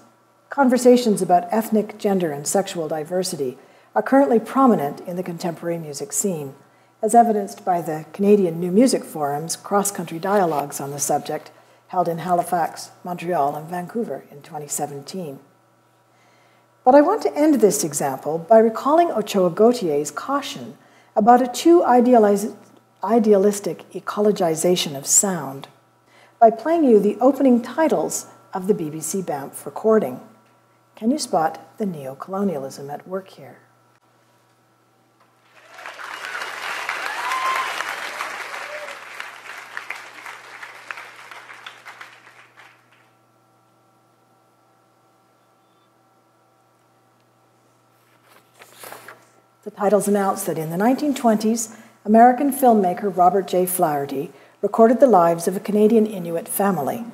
Conversations about ethnic, gender, and sexual diversity are currently prominent in the contemporary music scene, as evidenced by the Canadian New Music Forum's cross-country dialogues on the subject held in Halifax, Montreal, and Vancouver in 2017. But I want to end this example by recalling Ochoa Gautier's caution about a too idealistic ecologization of sound by playing you the opening titles of the BBC Banff recording. Can you spot the neocolonialism at work here? The titles announce that in the 1920s, American filmmaker Robert J. Flaherty recorded the lives of a Canadian Inuit family.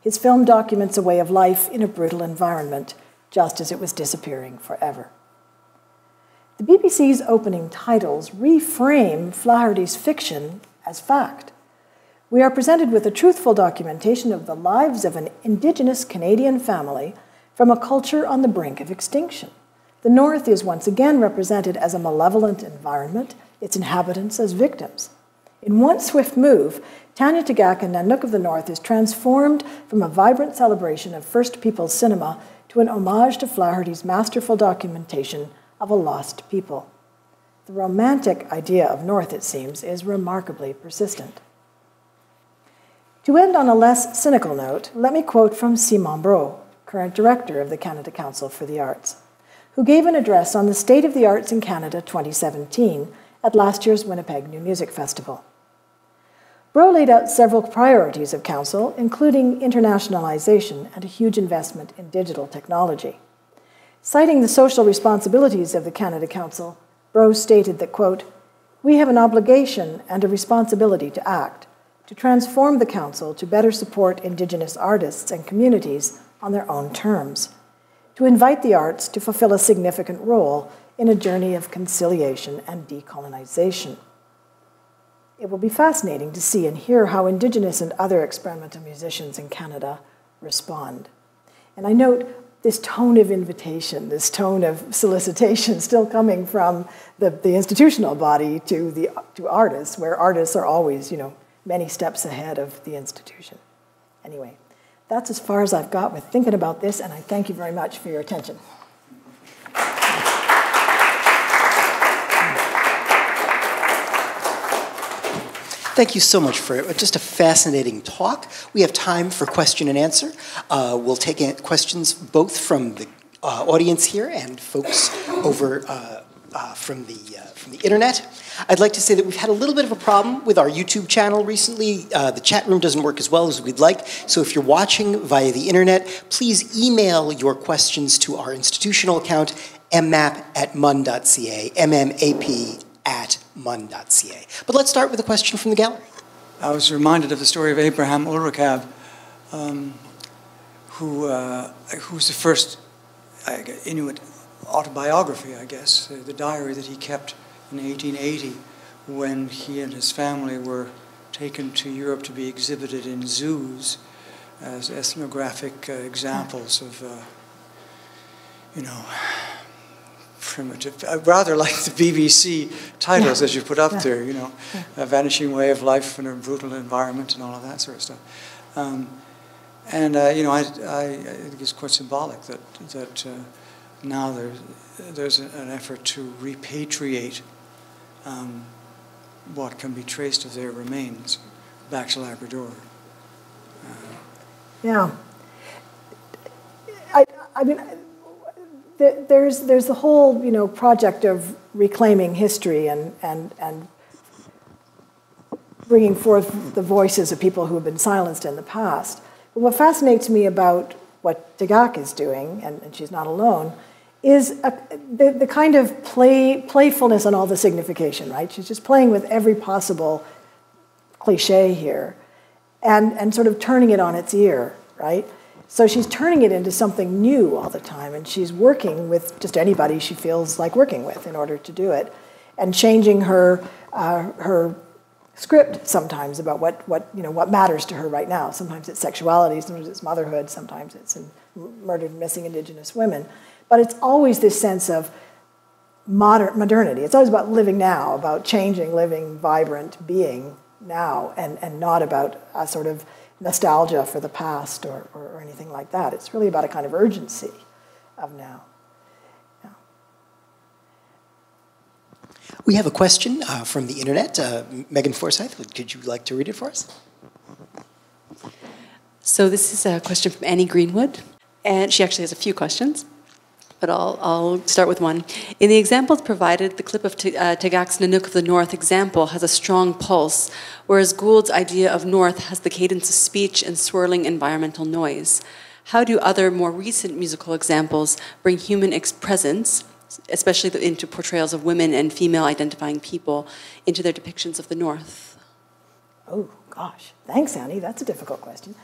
His film documents a way of life in a brutal environment, just as it was disappearing forever. The BBC's opening titles reframe Flaherty's fiction as fact. We are presented with a truthful documentation of the lives of an Indigenous Canadian family from a culture on the brink of extinction. The North is once again represented as a malevolent environment, its inhabitants as victims. In one swift move, Tanya Tagak in Nanook of the North is transformed from a vibrant celebration of First Peoples cinema to an homage to Flaherty's masterful documentation of a lost people. The romantic idea of North, it seems, is remarkably persistent. To end on a less cynical note, let me quote from Simon Brault, current director of the Canada Council for the Arts, who gave an address on the State of the Arts in Canada 2017 at last year's Winnipeg New Music Festival. Brault laid out several priorities of Council, including internationalization and a huge investment in digital technology. Citing the social responsibilities of the Canada Council, Brault stated that, quote, "We have an obligation and a responsibility to act, to transform the Council to better support Indigenous artists and communities on their own terms, to invite the arts to fulfill a significant role in a journey of conciliation and decolonization." It will be fascinating to see and hear how Indigenous and other experimental musicians in Canada respond. And I note this tone of invitation, this tone of solicitation still coming from the institutional body to artists, where artists are always, you know, many steps ahead of the institution. Anyway. That's as far as I've got with thinking about this, and I thank you very much for your attention. Thank you so much for just a fascinating talk. We have time for question and answer. We'll take questions both from the audience here and folks over from the internet. I'd like to say that we've had a little bit of a problem with our YouTube channel recently. The chat room doesn't work as well as we'd like, so if you're watching via the internet, please email your questions to our institutional account, mmap@mun.ca, mmap@mun.ca. But let's start with a question from the gallery. I was reminded of the story of Abraham Ulrikab, who's the first Inuit autobiography, I guess, the diary that he kept in 1880 when he and his family were taken to Europe to be exhibited in zoos as ethnographic examples of, you know, primitive, rather like the BBC titles that you put up there, you know, A Vanishing Way of Life in a Brutal Environment and all of that sort of stuff. You know, I think it's quite symbolic that now there's an effort to repatriate what can be traced of their remains back to Labrador. Yeah. I mean, there's the whole, you know, project of reclaiming history and bringing forth the voices of people who have been silenced in the past. But what fascinates me about what Tagaq is doing, and she's not alone, is the kind of playfulness and all the signification, right? She's just playing with every possible cliche here and sort of turning it on its ear, right? So she's turning it into something new all the time, and she's working with just anybody she feels like working with in order to do it, and changing her, her script sometimes about what matters to her right now. Sometimes it's sexuality, sometimes it's motherhood, sometimes it's murdered and missing Indigenous women. But it's always this sense of modernity. It's always about living now, about changing, living, vibrant, being now, and not about a sort of nostalgia for the past or anything like that. It's really about a kind of urgency of now. Yeah. We have a question from the internet. Megan Forsyth, could you like to read it for us? So this is a question from Annie Greenwood, and she actually has a few questions, but I'll start with one. In the examples provided, the clip of Tagaq's Nanook of the North example has a strong pulse, whereas Gould's idea of North has the cadence of speech and swirling environmental noise. How do other, more recent musical examples bring human presence, especially into portrayals of women and female-identifying people, into their depictions of the North? Oh, gosh. Thanks, Annie. That's a difficult question.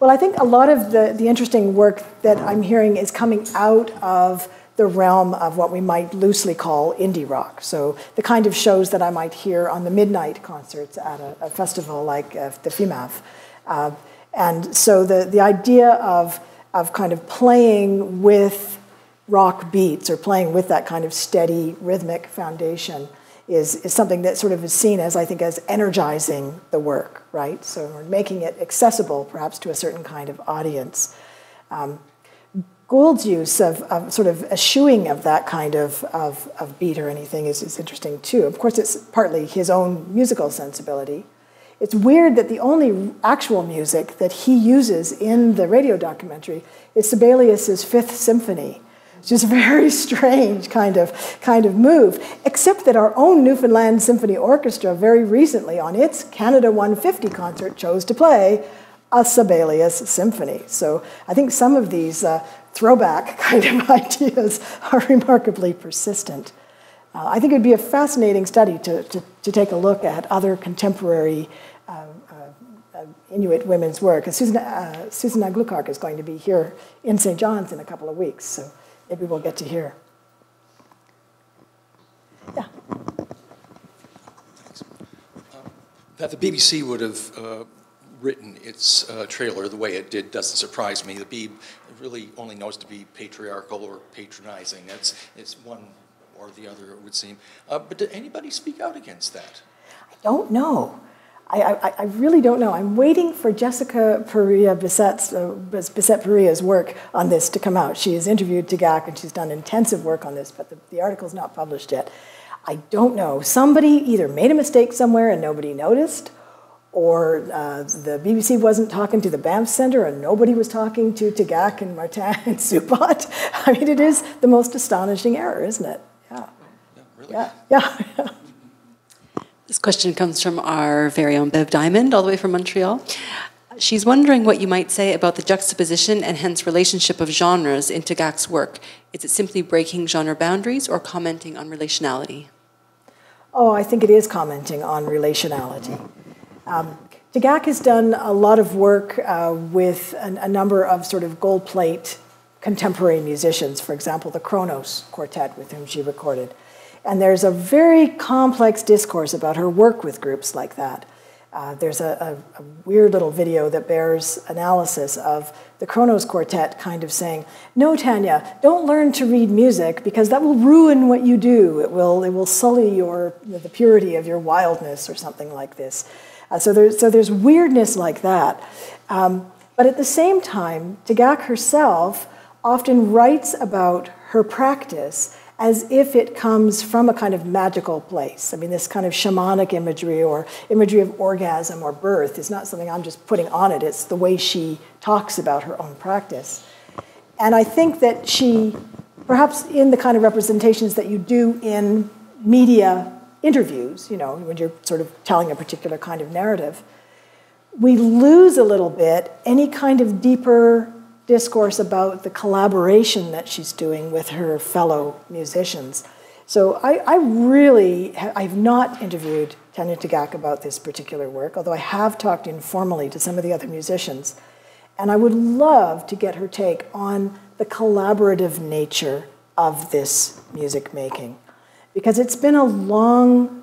Well, I think a lot of the interesting work that I'm hearing is coming out of the realm of what we might loosely call indie rock. So the kind of shows that I might hear on the midnight concerts at a festival like the FIMAF. And so the idea of kind of playing with rock beats or playing with that kind of steady rhythmic foundation is something that sort of is seen as, I think, as energizing the work, right? So we're making it accessible, perhaps, to a certain kind of audience. Gould's use of sort of eschewing of that kind of beat or anything is interesting, too. Of course, it's partly his own musical sensibility. It's weird that the only actual music that he uses in the radio documentary is Sibelius's Fifth Symphony. Just very strange kind of move, except that our own Newfoundland Symphony Orchestra very recently on its Canada 150 concert chose to play a Sibelius symphony. So I think some of these throwback kind of ideas are remarkably persistent. I think it would be a fascinating study to take a look at other contemporary Inuit women's work. Susanna Gluckhardt is going to be here in St. John's in a couple of weeks. So maybe we'll get to hear. Yeah. That the BBC would have written its trailer the way it did doesn't surprise me. The Beeb really only knows to be patriarchal or patronizing. It's one or the other, it would seem. But did anybody speak out against that? I don't know. I really don't know. I'm waiting for Jessica Bissette-Paria's work on this to come out. She has interviewed Tagaq, and she's done intensive work on this, but the article's not published yet. I don't know. Somebody either made a mistake somewhere and nobody noticed, or the BBC wasn't talking to the Banff Centre and nobody was talking to Tagaq and Martin and Supot. I mean, it is the most astonishing error, isn't it? Yeah. Yeah, really? Yeah. This question comes from our very own Bev Diamond, all the way from Montreal. She's wondering what you might say about the juxtaposition and hence relationship of genres in Tagaq's work. Is it simply breaking genre boundaries or commenting on relationality? Oh, I think it is commenting on relationality. Tagaq has done a lot of work with a number of sort of gold plate contemporary musicians, for example, the Kronos Quartet with whom she recorded. And there's a very complex discourse about her work with groups like that. There's a weird little video that bears analysis of the Kronos Quartet kind of saying, no, Tanya, don't learn to read music because that will ruin what you do. It will sully the purity of your wildness or something like this. So there's weirdness like that. But at the same time, Tagaq herself often writes about her practice as if it comes from a kind of magical place. I mean, this kind of shamanic imagery or imagery of orgasm or birth is not something I'm just putting on it. It's the way she talks about her own practice. And I think that she, perhaps in the kind of representations that you do in media interviews, you know, when you're sort of telling a particular kind of narrative, we lose a little bit any kind of deeper discourse about the collaboration that she's doing with her fellow musicians. So I've not interviewed Tanya Tagaq about this particular work, although I have talked informally to some of the other musicians. And I would love to get her take on the collaborative nature of this music making, because it's been a long,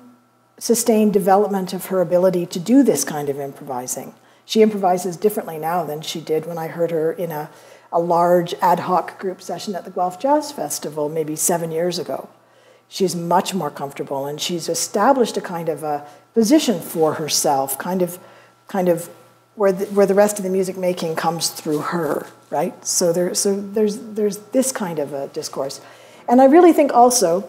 sustained development of her ability to do this kind of improvising. She improvises differently now than she did when I heard her in a large ad hoc group session at the Guelph Jazz Festival maybe 7 years ago. She's much more comfortable, and she's established a kind of a position for herself, kind of where the rest of the music making comes through her, right? So there's this kind of a discourse. And I really think also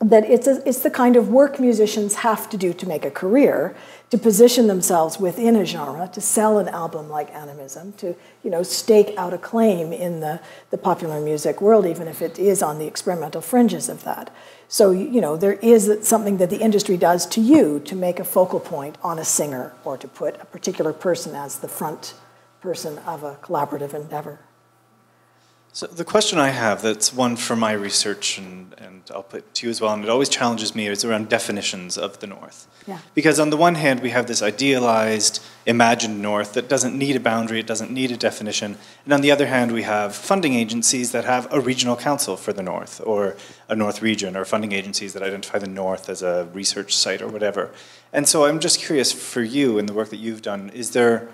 that it's the kind of work musicians have to do to make a career, to position themselves within a genre, to sell an album like Animism, to, you know, stake out a claim in the popular music world, even if it is on the experimental fringes of that. So, you know, there is something that the industry does to you to make a focal point on a singer or to put a particular person as the front person of a collaborative endeavor. So the question I have, that's one from my research, and I'll put to you as well, and it always challenges me, is around definitions of the North. Yeah. Because on the one hand, we have this idealized, imagined North that doesn't need a boundary, it doesn't need a definition. And on the other hand, we have funding agencies that have a regional council for the North, or a North region, or funding agencies that identify the North as a research site or whatever. And so I'm just curious, for you, in the work that you've done, is there...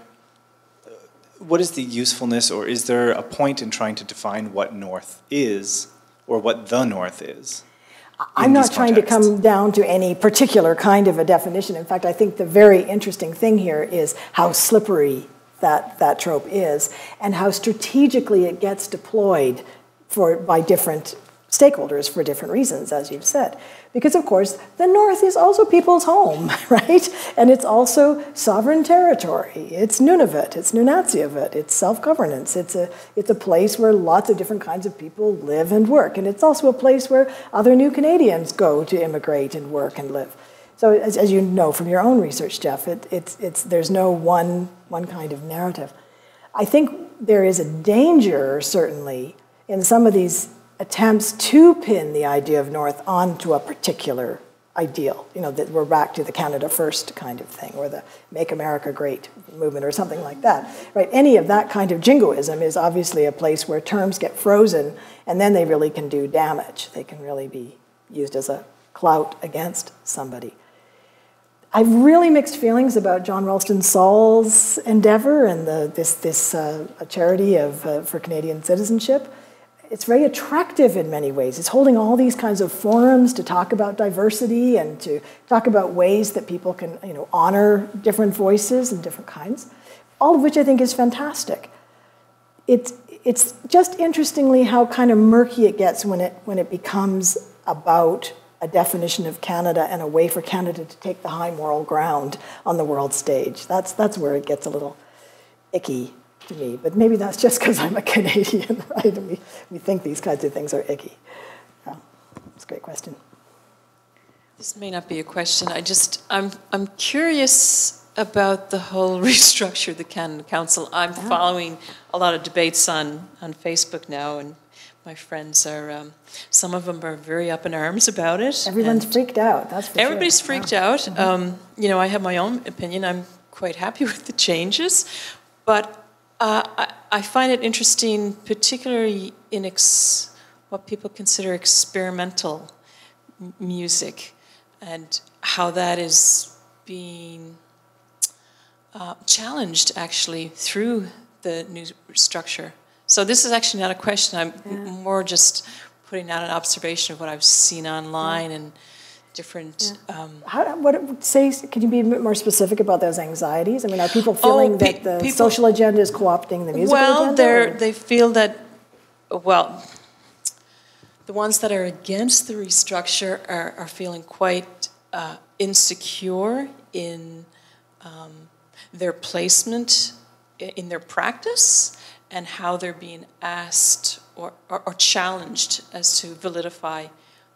what is the usefulness, or is there a point in trying to define what North is, or what the North is? I'm not trying to come down to any particular kind of a definition. In fact, I think the very interesting thing here is how slippery that trope is, and how strategically it gets deployed by different stakeholders for different reasons, as you've said. Because, of course, the North is also people's home, right? And it's also sovereign territory. It's Nunavut, it's Nunatsiavut, it's self-governance. It's a place where lots of different kinds of people live and work. And it's also a place where other new Canadians go to immigrate and work and live. So, as you know from your own research, Jeff, there's no one kind of narrative. I think there is a danger, certainly, in some of these attempts to pin the idea of North onto a particular ideal, you know, that we're back to the Canada First kind of thing, or the Make America Great movement, or something like that, right? Any of that kind of jingoism is obviously a place where terms get frozen, and then they really can do damage. They can really be used as a clout against somebody. I have really mixed feelings about John Ralston Saul's endeavor and this charity for Canadian citizenship. It's very attractive in many ways. It's holding all these kinds of forums to talk about diversity and to talk about ways that people can, you know, honor different voices and different kinds, all of which I think is fantastic. It's just interestingly how kind of murky it gets when it becomes about a definition of Canada and a way for Canada to take the high moral ground on the world stage. That's where it gets a little icky to me, but maybe that's just because I'm a Canadian, right? We think these kinds of things are icky. Yeah, it's a great question. This may not be a question. I'm curious about the whole restructure the Canada Council. I'm following a lot of debates on Facebook now, and my friends are, some of them are very up in arms about it. Everyone's freaked out. That's for everybody's sure. Freaked out. Mm-hmm. You know, I have my own opinion. I'm quite happy with the changes, but I find it interesting, particularly in what people consider experimental music, and how that is being challenged, actually, through the new structure. So this is actually not a question. I'm more just putting out an observation of what I've seen online and different. Yeah. Can you be a bit more specific about those anxieties? I mean, are people feeling that the social agenda is co-opting the musical agenda? Well, they feel that, well, The ones that are against the restructure are feeling quite insecure in their placement in their practice and how they're being asked or challenged as to validify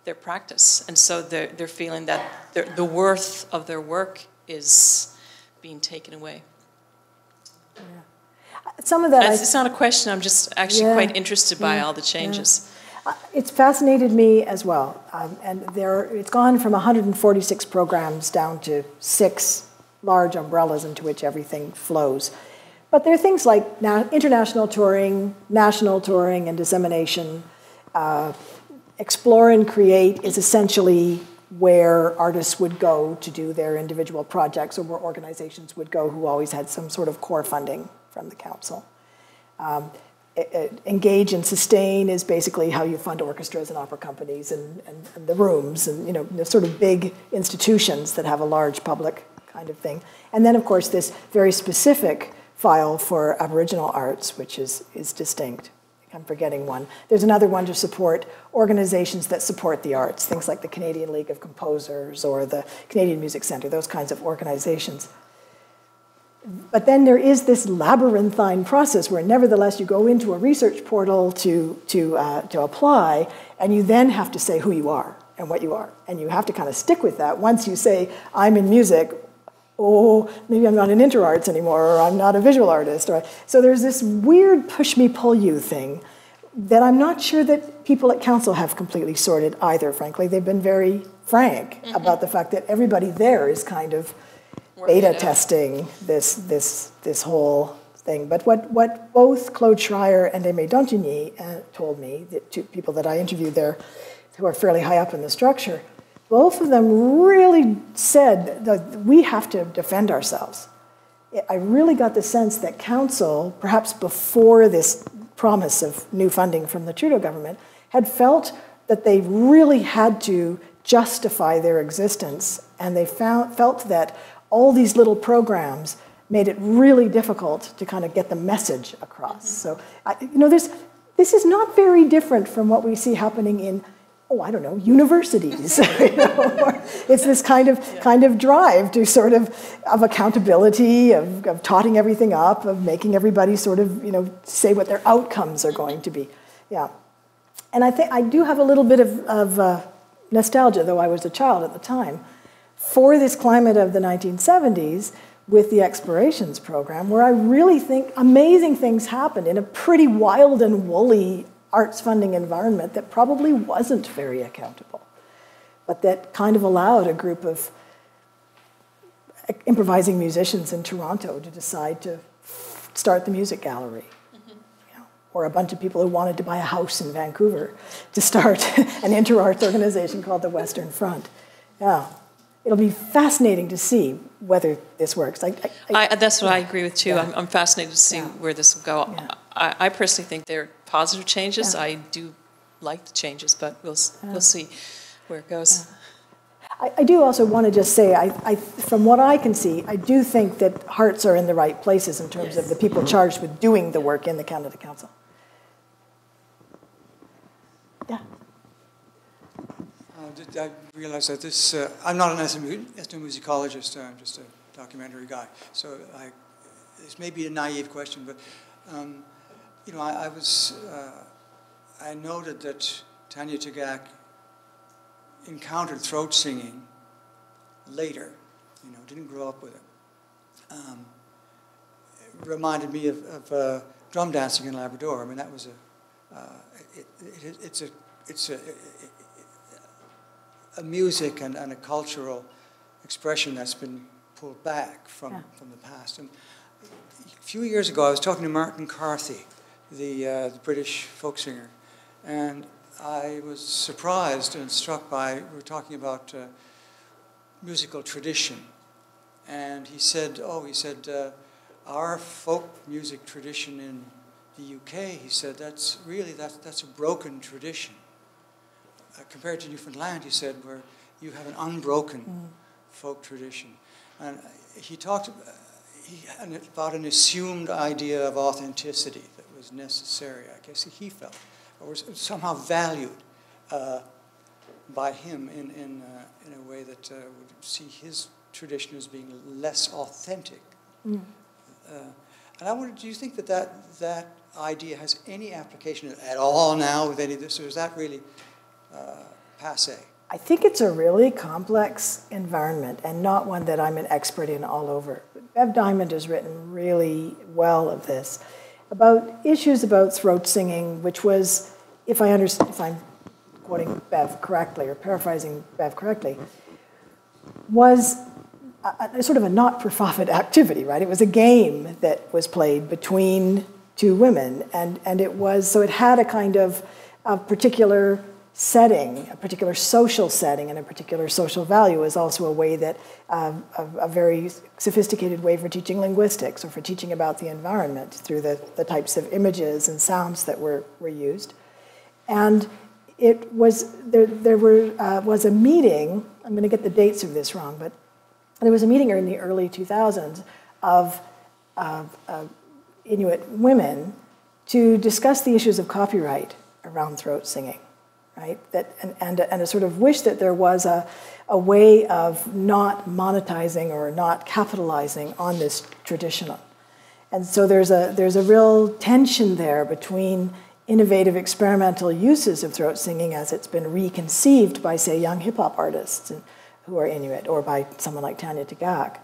their practice. And so they're feeling that the worth of their work is being taken away. Yeah. Some of that... It's not a question. I'm just actually quite interested by all the changes. Yeah. It's fascinated me as well, and it's gone from 146 programs down to 6 large umbrellas into which everything flows. But there are things like international touring, national touring and dissemination. Explore and create is essentially where artists would go to do their individual projects, or where organizations would go who always had some sort of core funding from the council. Engage and sustain is basically how you fund orchestras and opera companies and the rooms and, you know, the sort of big institutions that have a large public kind of thing. And then, of course, this very specific file for Aboriginal arts, which is distinct. I'm forgetting one. There's another one to support organizations that support the arts, things like the Canadian League of Composers or the Canadian Music Centre, those kinds of organizations. But then there is this labyrinthine process where, nevertheless, you go into a research portal to apply, and you then have to say who you are and what you are. And you have to kind of stick with that. Once you say, I'm in music, oh, maybe I'm not an inter-arts anymore, or I'm not a visual artist. Or, so there's this weird push-me-pull-you thing that I'm not sure that people at council have completely sorted either, frankly. They've been very frank about the fact that everybody there is kind of beta testing this whole thing. But what both Claude Schreier and Aimé Dantigny told me, the two people that I interviewed there who are fairly high up in the structure, both of them really said that we have to defend ourselves. I really got the sense that council, perhaps before this promise of new funding from the Trudeau government, had felt that they really had to justify their existence, and they felt that all these little programs made it really difficult to kind of get the message across. So, you know, this is not very different from what we see happening in, oh, I don't know, universities. You know? It's this kind of drive to sort of accountability, of totting everything up, of making everybody sort of, you know, say what their outcomes are going to be. Yeah. And I do have a little bit of nostalgia, though I was a child at the time, for this climate of the 1970s with the Explorations program, where I really think amazing things happened in a pretty wild and woolly arts funding environment that probably wasn't very accountable, but that kind of allowed a group of improvising musicians in Toronto to decide to start the music gallery. Or a bunch of people who wanted to buy a house in Vancouver to start an inter-arts organization called the Western Front. Yeah. It'll be fascinating to see whether this works. That's what I agree with, too. Yeah. I'm fascinated to see where this will go. Yeah. I personally think they're positive changes. Yeah. I do like the changes, but we'll see where it goes. Yeah. I do also want to just say, from what I can see, I do think that hearts are in the right places in terms of the people charged with doing the work in the Canada Council. Yeah. I realize that this, I'm not an ethnomusicologist, I'm just a documentary guy. So this may be a naive question, but you know, I noted that Tanya Tagaq encountered throat singing later, you know, didn't grow up with it. It reminded me of drum dancing in Labrador. I mean, that was a music and a cultural expression that's been pulled back from the past. And a few years ago, I was talking to Martin Carthy, the British folk singer, and I was surprised and struck by, we were talking about musical tradition. And he said, our folk music tradition in the UK, he said, that's a broken tradition. Compared to Newfoundland, he said, where you have an unbroken folk tradition. And he talked about an assumed idea of authenticity that was necessary, I guess he felt, or was somehow valued by him in a way that would see his tradition as being less authentic. Mm. And I wonder, do you think that that idea has any application at all now with any of this, or is that really passé? I think it's a really complex environment and not one that I'm an expert in all over. Bev Diamond has written really well of this, about issues about throat singing, which was, if I understand, if I'm quoting Bev correctly or paraphrasing Bev correctly, was a sort of a not-for-profit activity, right? It was a game that was played between two women, and it was, so it had a kind of a particular setting, a particular social setting, and a particular social value is also a way that, a very sophisticated way for teaching linguistics or for teaching about the environment through the types of images and sounds that were used. And it was, there was a meeting, I'm going to get the dates of this wrong, but there was a meeting in the early 2000s of Inuit women to discuss the issues of copyright around throat singing. Right? That, and a sort of wish that there was a way of not monetizing or not capitalizing on this tradition. And so there's a real tension there between innovative experimental uses of throat singing as it's been reconceived by, say, young hip-hop artists who are Inuit, or by someone like Tanya Tagaq,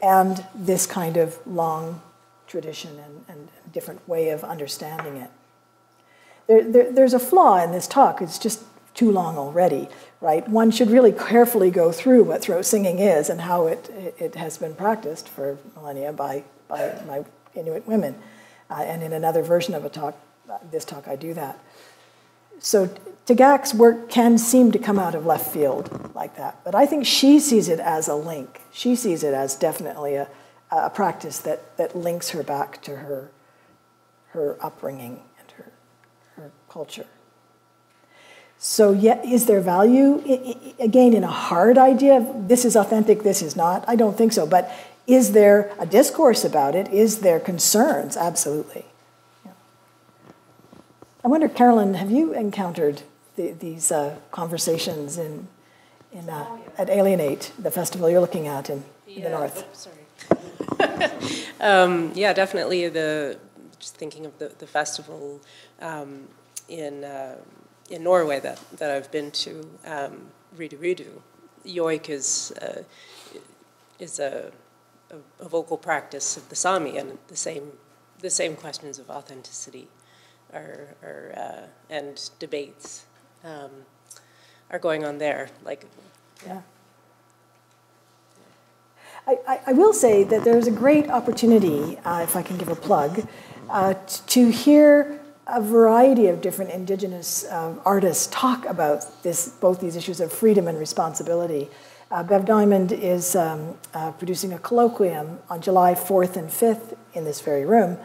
and this kind of long tradition and different way of understanding it. There's a flaw in this talk. It's just too long already, right? One should really carefully go through what throat singing is and how it has been practiced for millennia by Inuit women. And in another version of a talk, this talk, I do that. So Tagaq's work can seem to come out of left field like that. But I think she sees it as a link. She sees it as definitely a practice that links her back to her upbringing. Culture. So yet, is there value, again, in a hard idea of this is authentic, this is not? I don't think so, but is there a discourse about it? Is there concerns? Absolutely. Yeah. I wonder, Carolyn, have you encountered these conversations at Alienate, the festival you're looking at in the North? Oh, sorry. Yeah, definitely. Just thinking of the festival in Norway that I've been to, Ridu. Joik is a vocal practice of the Sami, and the same questions of authenticity and debates are going on there. Like, yeah. I will say that there's a great opportunity, if I can give a plug, to hear a variety of different Indigenous artists talk about both these issues of freedom and responsibility. Bev Diamond is producing a colloquium on July 4th and 5th in this very room,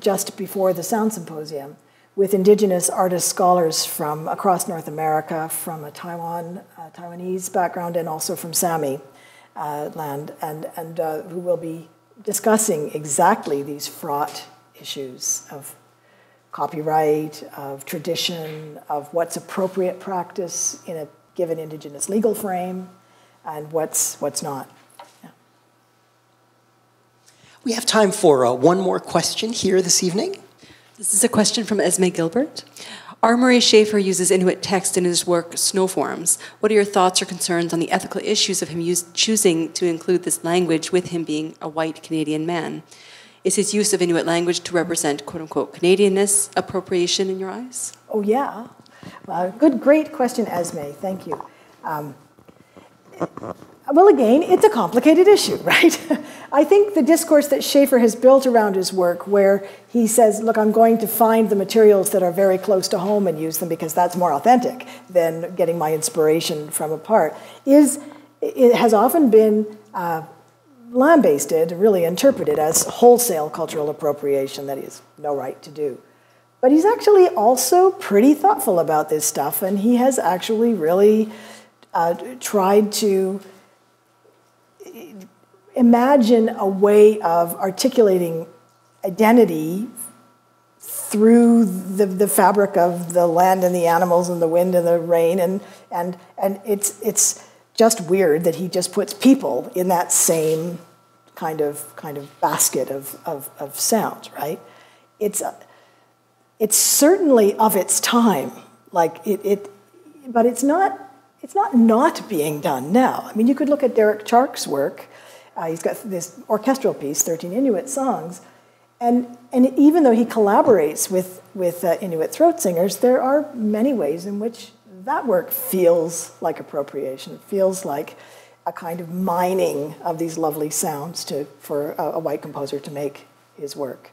just before the Sound Symposium, with Indigenous artist scholars from across North America, from a Taiwanese background, and also from Sami land, and who will be discussing exactly these fraught issues of copyright, of tradition, of what's appropriate practice in a given Indigenous legal frame, and what's not. Yeah. We have time for one more question here this evening. This is a question from Esme Gilbert. R. Murray Schafer uses Inuit text in his work Snowforms. What are your thoughts or concerns on the ethical issues of him choosing to include this language, with him being a white Canadian man? Is his use of Inuit language to represent, quote-unquote, Canadianness appropriation in your eyes? Oh, yeah. Well, good, great question, Esme. Thank you. Well, again, it's a complicated issue, right? I think the discourse that Schafer has built around his work, where he says, look, I'm going to find the materials that are very close to home and use them because that's more authentic than getting my inspiration from apart, it has often been lambasted, really interpreted as wholesale cultural appropriation that he has no right to do. But he's actually also pretty thoughtful about this stuff, and he has actually really tried to imagine a way of articulating identity through the fabric of the land and the animals and the wind and the rain, and it's just weird that he just puts people in that same kind of basket of sounds, right? It's certainly of its time, like but it's not being done now. I mean, you could look at Derek Chark's work. He's got this orchestral piece, 13 Inuit Songs, and even though he collaborates with Inuit throat singers, there are many ways in which that work feels like appropriation. It feels like a kind of mining of these lovely sounds for a white composer to make his work.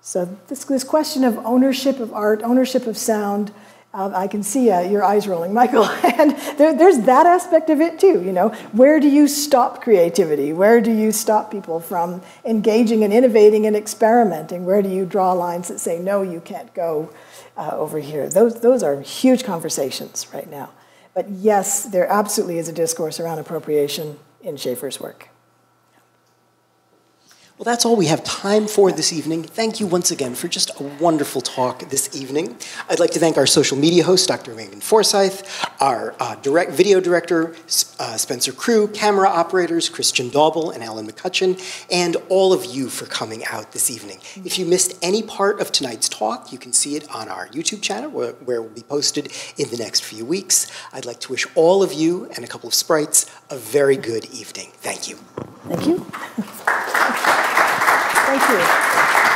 So this question of ownership of art, ownership of sound, I can see your eyes rolling, Michael, and there's that aspect of it too, you know. Where do you stop creativity? Where do you stop people from engaging and innovating and experimenting? Where do you draw lines that say, no, you can't go over here? Those are huge conversations right now. But yes, there absolutely is a discourse around appropriation in Schafer's work. Well, that's all we have time for this evening. Thank you once again for just a wonderful talk this evening. I'd like to thank our social media host, Dr. Megan Forsyth, our video director, Spencer Crew, camera operators, Christian Dauble and Alan McCutcheon, and all of you for coming out this evening. If you missed any part of tonight's talk, you can see it on our YouTube channel, where it will be posted in the next few weeks. I'd like to wish all of you and a couple of sprites a very good evening. Thank you. Thank you. Thank you.